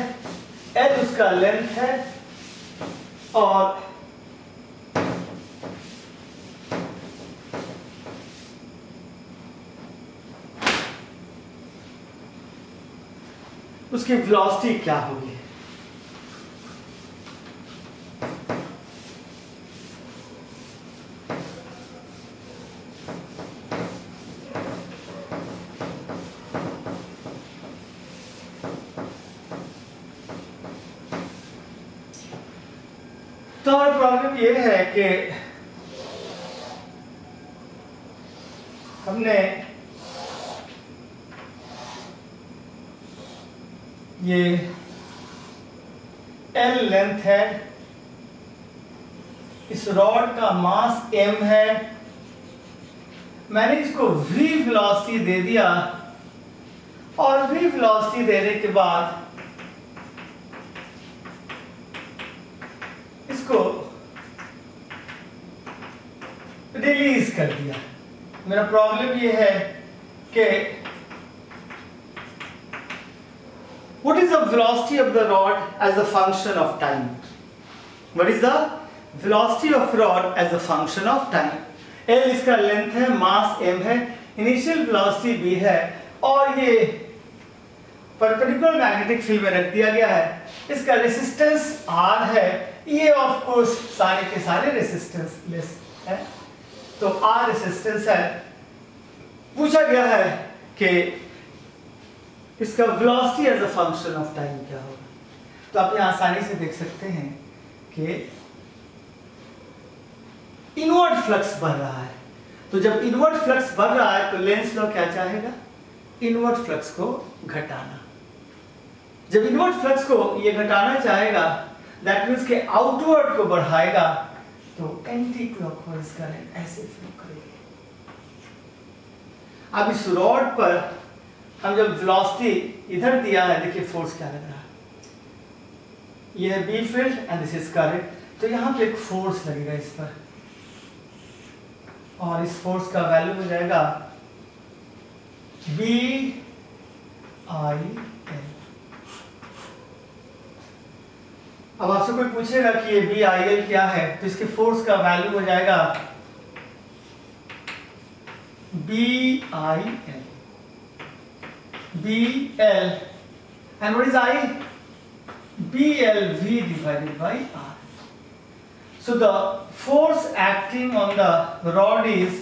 l उसका लेंथ है और उसकी वेलोसिटी क्या होगी। तो प्रॉब्लम यह है कि हमने ये L लेंथ है, इस रॉड का मास M है, मैंने इसको V वेलोसिटी दे दिया और V वेलोसिटी देने के बाद इसको रिलीज कर दिया। मेरा प्रॉब्लम ये है कि what is the velocity of the rod as a function of time, what is the velocity of rod as a function of time. L इसका लेंथ है, मास एम है, इनिशियल वेलोसिटी बी है और ये perpendicular magnetic field में रख दिया गया है, इसका रेसिस्टेंस आर है, ये ऑफ कोर्स सारे के सारे रेसिस्टेंस लेस है, तो आर रेसिस्टेंस है। पूछा गया है कि इसका velocity as a function of time क्या होगा। तो आप यहां आसानी से देख सकते हैं कि इनवर्ड फ्लक्स बढ़ रहा है, तो जब इनवर्ड फ्लक्स बढ़ रहा है तो लेंस लॉ क्या चाहेगा, इनवर्ड फ्लक्स को घटाना। जब इनवर्ड फ्लक्स को ये घटाना चाहेगा दैट मीन्स के आउटवर्ड को बढ़ाएगा तो एंटी क्लॉकवाइज करंट ऐसे फ्लो करेगा। अब इस रॉड पर हम जब वेलोसिटी इधर दिया है, देखिए फोर्स क्या लग रहा है, यह है B field and this is current, तो यहां पे एक फोर्स लगेगा इस पर और इस फोर्स का वैल्यू हो जाएगा बी आई एल। अब आपसे कोई पूछेगा कि ये बी आई एल क्या है, तो इसके फोर्स का वैल्यू हो जाएगा B I L, B L and what is I, B L V divided by are. So the force acting on the rod is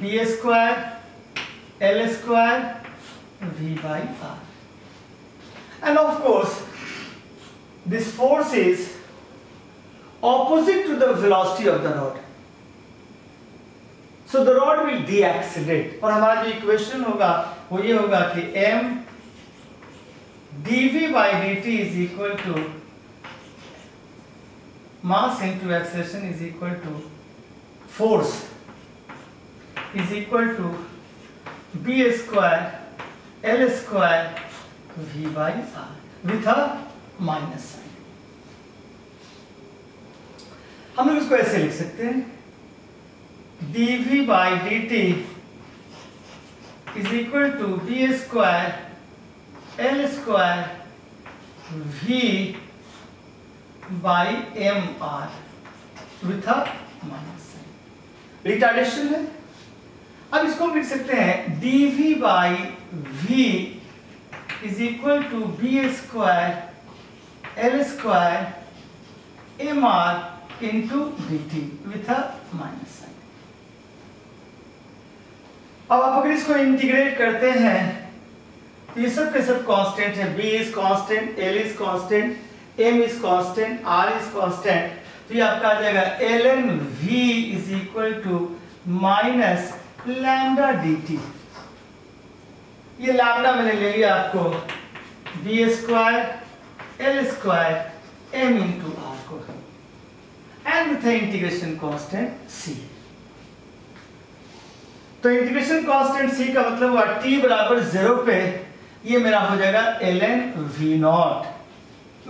B square L square we by r and of course this force is opposite to the velocity of the rod, so the rod will deaccelerate। और हमारा जो equation होगा वो ये होगा कि m dv by dt is equal to mass into acceleration is equal to force is equal to b square l square v by r with a minus sign. हम लोग इसको ऐसे लिख सकते हैं dv by dt is equal to P square L square we by M R with a minus sign. Retardation है। अब इसको हम लिख सकते हैं D we by we is equal to B square L square M R into D T with a minus sign. अब आप अगर इसको इंटीग्रेट करते हैं तो ये सब के सब कांस्टेंट है, b is constant, l is constant, m is constant, r is constant, तो ये आपका आ जाएगा ln v is equal to minus lambda dt। ये लैम्डा मैंने ले लिया आपको b square l square m into r को and with integration constant c। तो इंटीग्रेशन कांस्टेंट सी का मतलब हुआ टी बराबर जीरो पे ये मेरा हो जाएगा ln वी नॉट।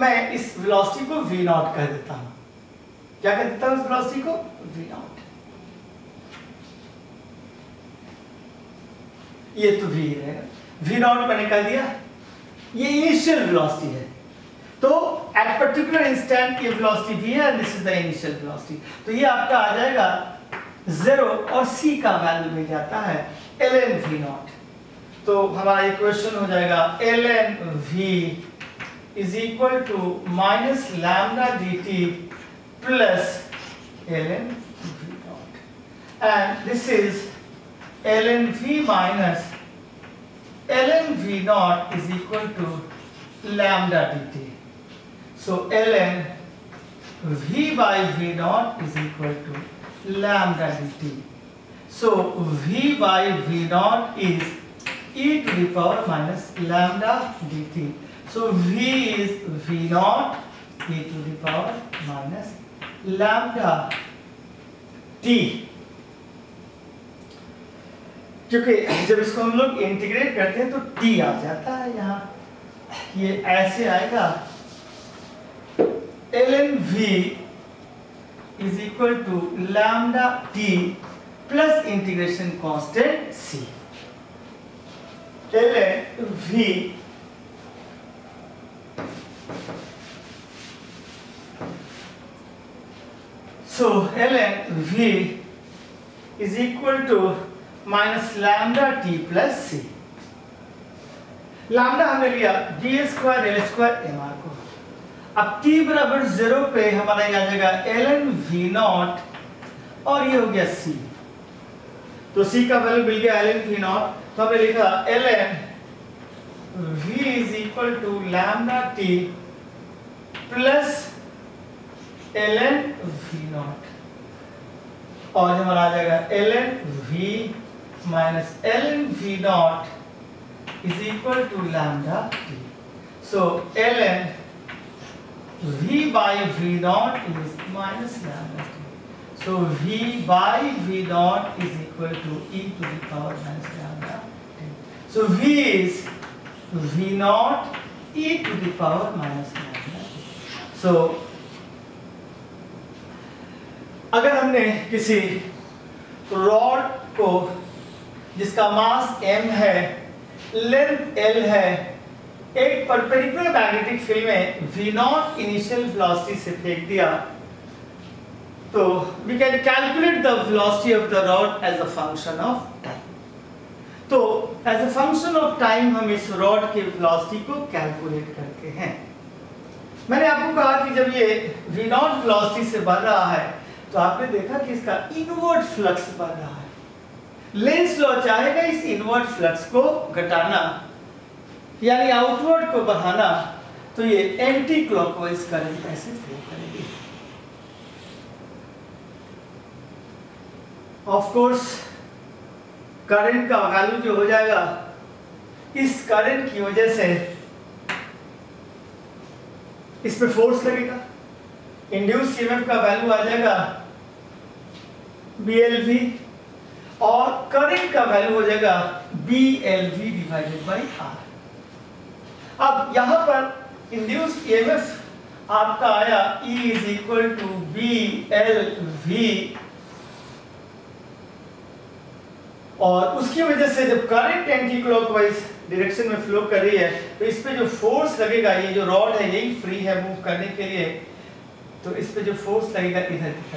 मैं इस वेलोसिटी को वी नॉट कह देता हूं, क्या कह देता हूं इस वेलोसिटी को? V naught. ये तो वी है, वी नॉट मैंने कह दिया, ये इनिशियल वेलोसिटी है। तो एट पर्टिकुलर इंस्टेंट ये वेलोसिटी भी है, this is the initial velocity. तो ये आपका आ जाएगा जीरो और सी का वैल्यू मिल जाता है ln v नॉट। तो हमारा इक्वेशन हो जाएगा ln v is equal to minus lambda d t plus ln v naught and this is ln v minus ln v naught is equal to lambda d t. So ln v by v naught is equal to lambda dt. So v by v naught is e to the power minus lambda dt. So v is v naught e to the power minus lambda t. क्योंकि जब इसको हम लोग integrate करते हैं तो t आ जाता है यहाँ, ये ऐसे आएगा ln v is equal to lambda t plus integration constant c. ln v so ln v is equal to minus lambda t plus c. lambda हमने लिया d square l square m r को। अब t बराबर zero पे हमारा यहाँ जाएगा ln v naught और ये हो गया c। तो c का वैल्यू मिल गया ln v नॉट, तो हमने लिखा ln v is equal to lambda t plus ln v naught और हमारा आ जाएगा ln v minus ln v naught is equal to lambda t। So ln v by v naught is minus lambda t. So v by v naught is equal to e to the power minus lambda t. So v is v naught e to the power minus lambda t. So अगर हमने किसी rod को जिसका mass m है, length l है, एक perpendicular magnetic field में v naught initial velocity से फेंक दिया, तो we can calculate the velocity of the rod as a function of time. तो as a function of time हम इस रॉड की वेलोसिटी को कैलकुलेट करते हैं। मैंने आपको कहा कि जब ये v नॉट वेलोसिटी से बढ़ रहा है तो आपने देखा कि इसका इनवर्ट फ्लक्स बढ़ रहा है। लेंस लॉ चाहेगा इस इनवर्ट फ्लक्स को घटाना यानी आउटवर्ड को बढ़ाना, तो ये एंटी क्लॉकवाइज करंट ऐसे फ्लो करेगी। ऑफ कोर्स करंट का वैल्यू जो हो जाएगा इस करंट की वजह से इस पे फोर्स लगेगा, इंड्यूस ईएमएफ का वैल्यू आ जाएगा बीएलवी और करंट का वैल्यू हो जाएगा बीएलवी डिवाइडेड बाई आर। अब यहाँ पर इंड्यूस ईएमएफ आपका आया E is equal to b L v और उसकी वजह से जब करंट एंटी क्लॉकवाइज डायरेक्शन में फ्लो कर रही है तो इस पे जो फोर्स लगेगा, ये जो रॉड है यही फ्री है मूव करने के लिए, तो इस पे जो फोर्स लगेगा इधर की तरफ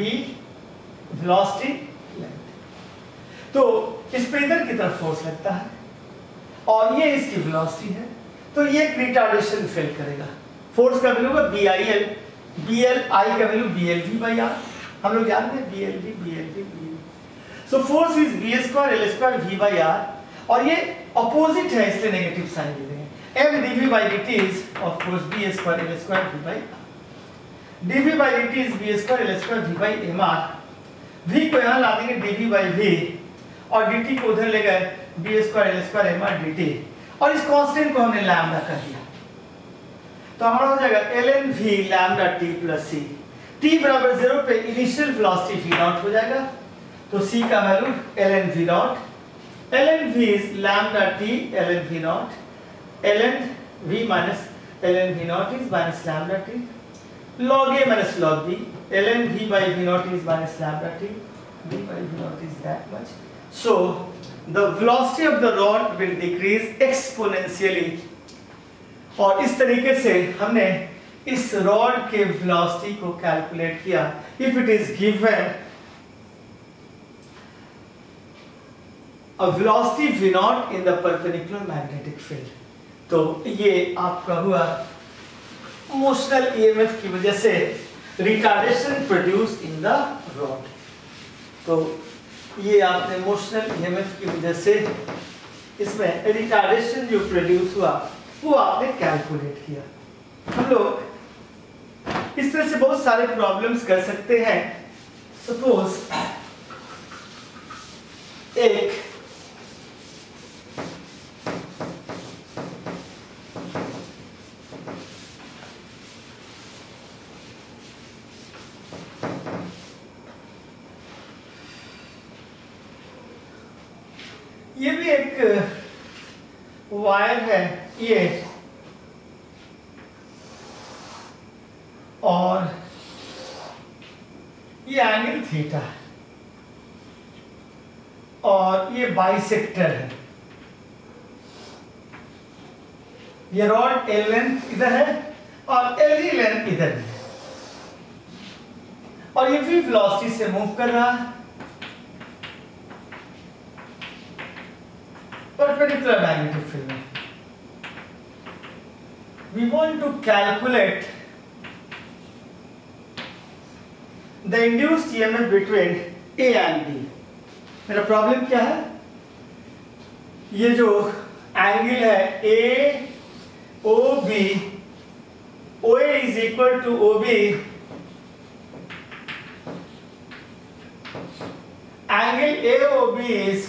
बी वेलोसिटी लेंथ, तो इस पे इधर की तरफ फोर्स लगता है और ये इसकी वेलोसिटी है, तो ये रिटार्डेशन फेल करेगा। फोर्स का वैल्यू होगा B I L, B L I का value B L V by are, हम लोग जानते हैं B L v b L v b. So force is B square L square we by are, और ये opposite है इसलिए नेगेटिव साइन दे देंगे। M D we by D T is of course B square L square we by R, D we by D T is B square L square we by M R. We को यहाँ ला देंगे D we by we और D T को उधर ले गए B square L square M R D T, और इस कॉन्स्टेंट को हमने लैम्डा कर दिया, तो हमारा हो जाएगा L N V lambda T plus C. T बराबर जीरो पे इनिशियल वेलोसिटी वी नॉट हो जाएगा, तो सी का value L N V naught, L N V is lambda T L N V naught, L N V minus L N V naught is minus lambda T, log A minus log B, L N V by V naught is minus lambda T, V by V naught is that much. So the velocity of the rod will decrease exponentially, और इस तरीके से हमने इस rod के velocity को calculate किया। If it is given a velocity we naught in the perpendicular magnetic field, तो ये आपका हुआ मोशनल ईएमएफ की वजह से retardation produce in the rod. तो ये आपने मोशनल ईएमएफ की वजह से इसमें रिटार्डेशन जो प्रोड्यूस हुआ वो आपने कैलकुलेट किया। हम लोग इस तरह से बहुत सारे प्रॉब्लम्स कर सकते हैं। सपोज एक ये भी एक वायर है ये, और ये एंगल थीटा है और ये बाइसेक्टर है, ये रॉड एल लेंथ इधर है और एल लेंथ इधर है, और ये भी वेलोसिटी से मूव कर रहा है परपेंडिकुलर मैग्नेटिक फील्ड में। We want to calculate the induced E M F between A and B. मेरा प्रॉब्लम क्या है? ये जो एंगल है A O B, O A is equal to O B, angle A O B is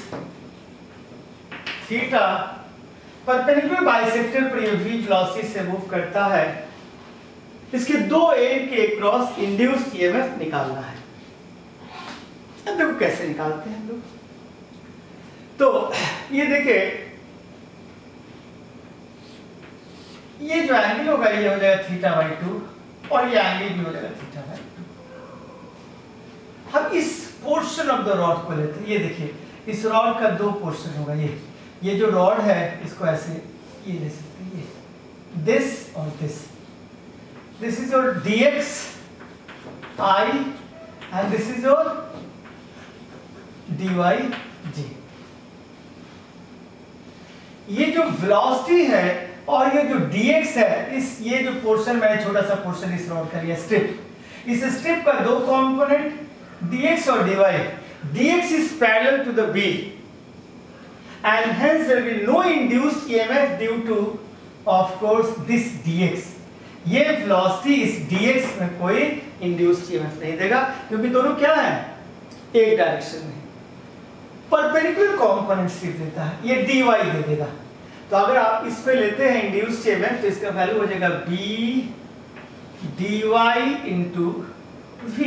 theta, perpendicular bisector पर यह we velocity से move करता है, इसके दो एंड के क्रॉस इंड्यूस्ड ईएमएफ निकालना है। अब देखो कैसे निकालते हैं लोग, तो ये देखिए ये जो एंगल होगा ये हो जाएगा थीटा बाई टू और ये एंगल भी हो जाएगा थीटा बाई टू। हम इस पोर्शन ऑफ द रॉड को लेते हैं, ये देखिए इस रॉड का दो पोर्शन होगा, ये ये जो रॉड है इसको ऐसे ये ले सकते हैं, ये दिस और this, this is your dx i and this is your dy g। ये जो वेलोसिटी है और ये जो dx है, इस ये जो पोर्शन मैंने छोटा सा पोर्शन इस रॉड का लिया स्ट्रिप, इस स्ट्रिप का दो कॉम्पोनेंट dx और dy, dx is parallel to the b and hence there will be no induced E M F due to of course this dx, ये velocity इस dx में कोई induced E M F नहीं देगा क्योंकि दोनों क्या है एक डायरेक्शन में। परपेंडिकुलर कॉम्पोनेंट सिर्फ देता है, ये dy दे देगा, तो अगर आप इस पे लेते हैं induced E M F तो इसका वैल्यू हो जाएगा b dy into v।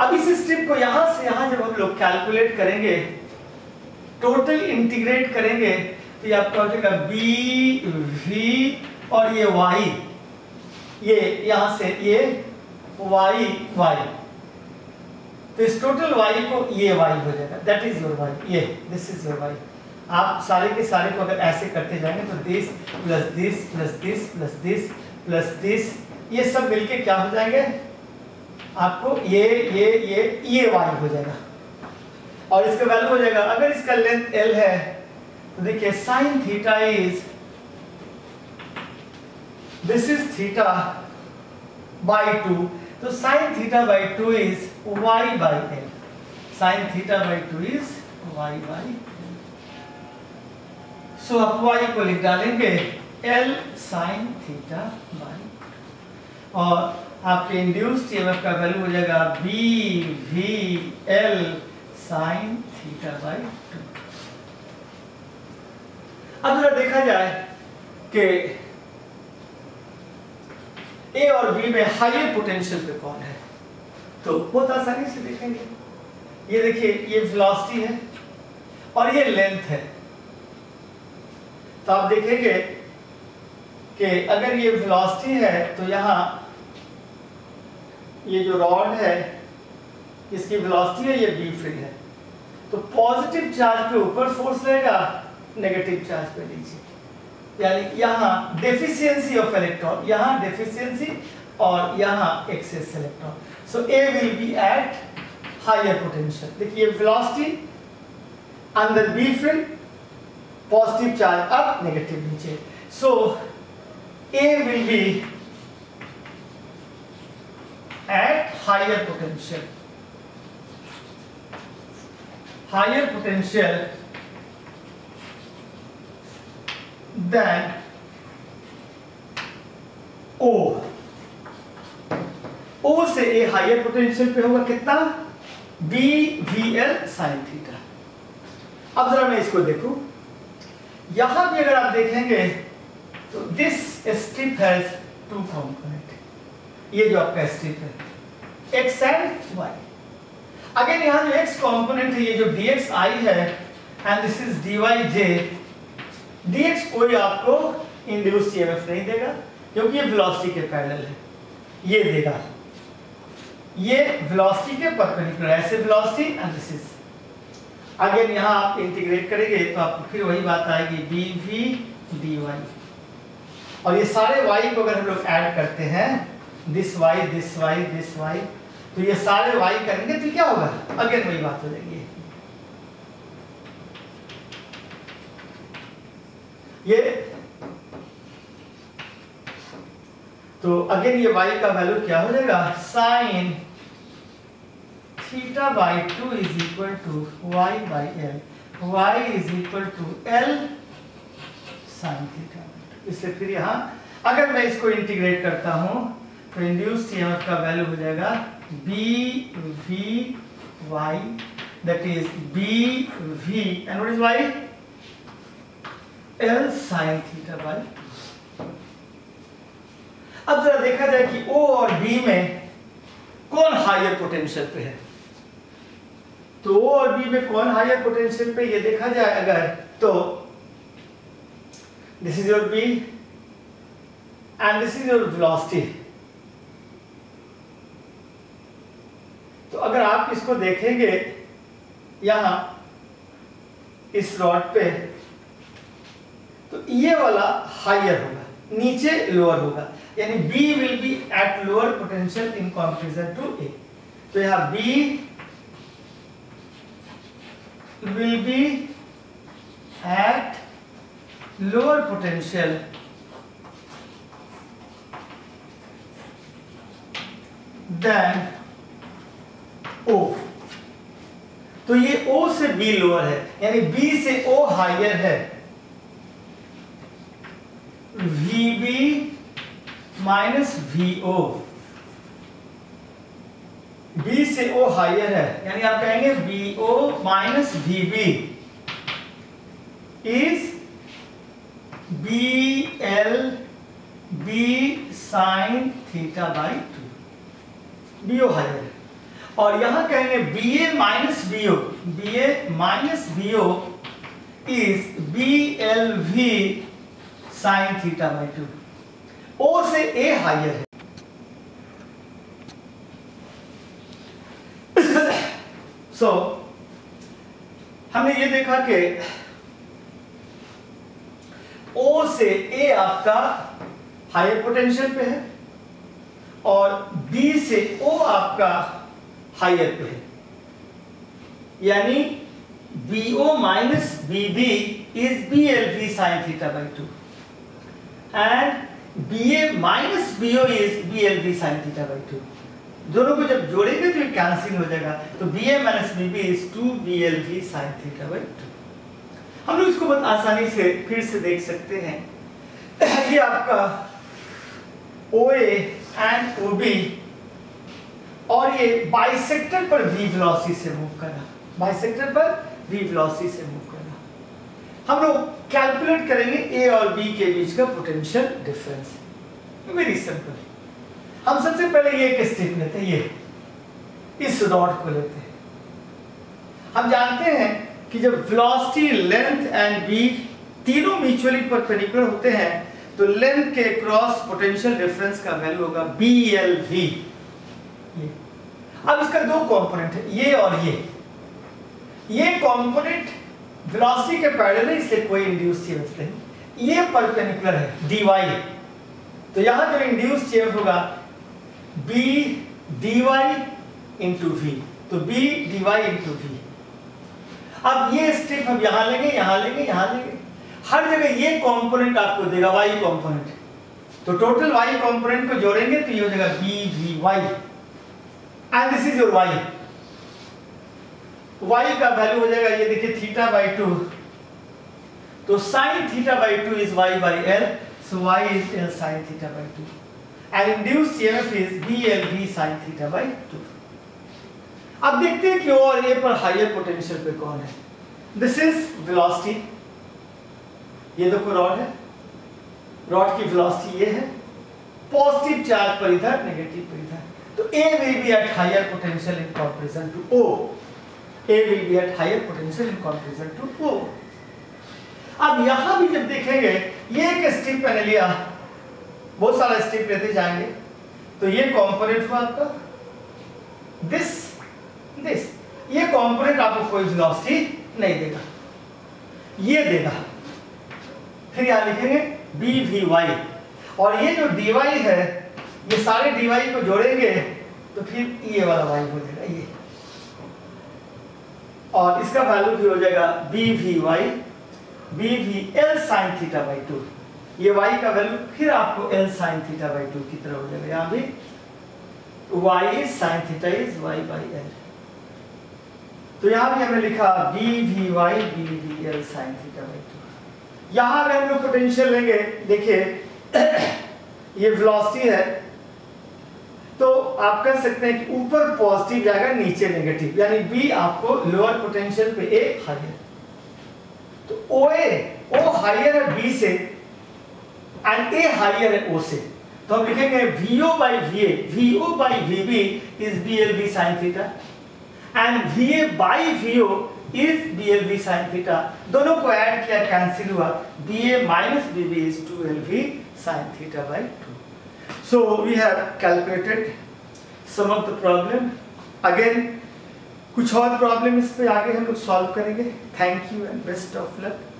अब इस स्ट्रिप को यहां से यहां जब हम लोग कैलकुलेट करेंगे, टोटल इंटीग्रेट करेंगे, तो ये आपका हो जाएगा बी वी और ये वाई, ये यहां से ये वाई वाई, तो इस टोटल वाई को ये वाई हो जाएगा, दैट इज योर वाई, ये दिस इज योर वाई। आप सारे के सारे को अगर ऐसे करते जाएंगे तो this plus this plus this plus this plus this ये सब मिलके क्या हो जाएंगे आपको ये ये ये ये वाई हो जाएगा और इसका वैल्यू हो जाएगा। अगर इसका लेंथ एल है तो देखिए sine theta is this is theta by two, तो sine theta by two is Y by L, sine theta by two is Y by. So so, आप वाई को लिख डालेंगे एल साइन थीटा बाई और आपके इंड्यूस्ड ईएमएफ का value हो जाएगा B V L sine theta by two. अब जरा देखा जाए कि ए और बी में हायर पोटेंशियल पे कौन है, तो बहुत आसानी से देखेंगे। ये देखिए ये वेलोसिटी है और ये लेंथ है, तो आप देखेंगे कि अगर ये वेलोसिटी है तो यहाँ ये जो रॉड है इसकी वेलोसिटी है, ये बी फ्री है, तो पॉजिटिव चार्ज पे ऊपर फोर्स रहेगा, नेगेटिव चार्ज पे नीचे, यानी यहाँ डेफिशिएंसी ऑफ इलेक्ट्रॉन, यहाँ डेफिशिएंसी और यहाँ excess electron. So A will be at higher potential. देखिए वेलोसिटी अंदर B free, positive charge up, negative नीचे। So A will be at higher potential, higher potential than ओ। ओ से ए हायर पोटेंशियल पे होगा कितना, B V L sine theta. अब जरा मैं इसको देखूं, यहां भी अगर आप देखेंगे तो this strip has two component, ये जो आपका स्ट्रिप है एक्स एंड वाई। अगेन यहां जो एक्स कंपोनेंट है ये जो डीएक्स आई है and this is dy j. Dx कोई आपको इंड्यूस्ड ईएमएफ नहीं देगा क्योंकि ये वेलोसिटी के पैरेलल है, ये देगा, ये वेलोसिटी के परपेंडिकुलर, ऐसे velocity and this is. Again यहाँ आप इंटीग्रेट करेंगे तो आपको फिर वही बात आएगी बी वी डी वाई, और ये सारे वाई को अगर हम लोग ऐड करते हैं this Y this Y this Y, तो ये सारे वाई करेंगे तो क्या होगा, अगेन वही बात हो जाएगी। ये तो अगेन ये वाई का वैल्यू क्या हो जाएगा, sine theta by two is equal to Y by L, Y is equal to L sine theta. इसलिए फिर यहाँ अगर मैं इसको इंटीग्रेट करता हूँ तो इंड्यूस्ड ईएमएफ का वैल्यू हो जाएगा B V Y, that is B V and what is Y, L sine theta by. अब जरा देखा जाए कि ओ और बी में कौन हायर पोटेंशियल पे है, तो ओ और बी में कौन हायर पोटेंशियल पे ये देखा जाए अगर, तो this is your B and this is your velocity. तो अगर आप इसको देखेंगे यहां इस रॉड पे तो ये वाला हायर होगा, नीचे लोअर होगा, यानी B will be at lower potential in comparison to A। तो यहाँ B will be at lower potential than O। तो ये O से B लोअर है, यानी B से O हायर है। V B minus V O, B से ओ हायर है, यानी आप कहेंगे B O minus V B is B L B sine theta by two, B O higher है। और यहां कहेंगे B A minus B O, B A minus B O is B L V sine theta by two, O से A higher है। So so, हमने ये देखा कि O से A आपका हायर पोटेंशियल पे है और B से O आपका हायर पे है, यानी B O minus B B is B L V sine theta by two and B A minus B O is B L V sine theta by two. दोनों को जब जोड़ेंगे तो कैंसिल हो जाएगा, तो B A minus B B is two B L V sine theta by two. हम लोग इसको बहुत आसानी से फिर से देख सकते हैं, ये आपका O A and O B और ये बाइसेक्टर पर V वेलोसिटी से मूव करा, बाइसेक्टर पर V वेलोसिटी से मूव करा। हम लोग कैलकुलेट करेंगे A और B के बीच का पोटेंशियल डिफरेंस। वेरी सिंपल, हम सबसे पहले ये एक स्टेप लेते हैं, ये इस डॉट को लेते हैं। हम जानते हैं कि जब वेलोसिटी लेंथ एंड बी तीनों म्यूचुअली परपेंडिकुलर होते हैं तो लेंथ के क्रॉस पोटेंशियल डिफरेंस का वैल्यू होगा B L V। अब इसका दो कंपोनेंट है, ये और ये। ये कंपोनेंट वेलोसिटी के पैरेलल है, इसलिए कोई इंड्यूस्ड ईएमएफ नहीं। ये परपेंडिकुलर है dy, तो यहां जो इंड्यूस्ड ईएमएफ होगा B dy into v, तो B dy into v। अब ये स्टेप हम यहां लेंगे, यहां लेंगे, यहां लेंगे, हर जगह ये कंपोनेंट आपको देगा y कंपोनेंट, तो टोटल y कंपोनेंट को जोड़ेंगे तो ये हो जाएगा B V Y and this is your y। y का वैल्यू हो जाएगा, ये देखिए थीटा बाई टू, तो sine theta by two is y by L, so y is L sine theta by two and induced EMF is B L V sine theta by two. अब देखते हैं कि O और A पर higher potential पे कौन है। This is velocity, ये देखो रॉड है, रॉड की वेलोसिटी ये है, पॉजिटिव चार्ज पर इधर, नेगेटिव पर इधर, तो A will be at higher potential in comparison to O, A will be at higher potential in comparison to O। अब यहां भी जब देखेंगे, ये एक स्टेप मैंने लिया, बहुत सारा स्टेप लेते जाएंगे, तो ये कंपोनेंट हुआ आपका दिस दिस ये कंपोनेंट आपको कोई वेलोसिटी नहीं देगा, ये देगा। फिर यहां लिखेंगे B V Y और ये जो dy है, ये सारे dy को जोड़ेंगे तो फिर ये वाला y हो जाएगा ये, और इसका वैल्यू भी हो जाएगा B V Y B V L sin theta by two. ये y का वैल्यू फिर आपको L sin theta by two की तरह हो जाएगा, यहां भी y sin theta is y by L, तो यहां भी हमने लिखा B V Y B V L sin theta by two. यहां पे हम लोग पोटेंशियल लेंगे, देखिए ये वेलोसिटी है, तो आप कह सकते हैं कि ऊपर पॉजिटिव जाएगा, नीचे नेगेटिव, यानी B आपको लोअर पोटेंशियल पे, A हायर, तो O A O हायर है B से एंड A हायर है O से, तो हम लिखेंगे VO बाई VA VO बाई VB is B L V sin theta and V A by V O is B L V sine theta. दोनों को ऐड किया, कैंसिल हुआ, B A minus B B is two L V sine theta by two. So we have calculated some of the problem. Again कुछ और problem इस पे आगे हम लोग सॉल्व करेंगे। Thank you and best of luck.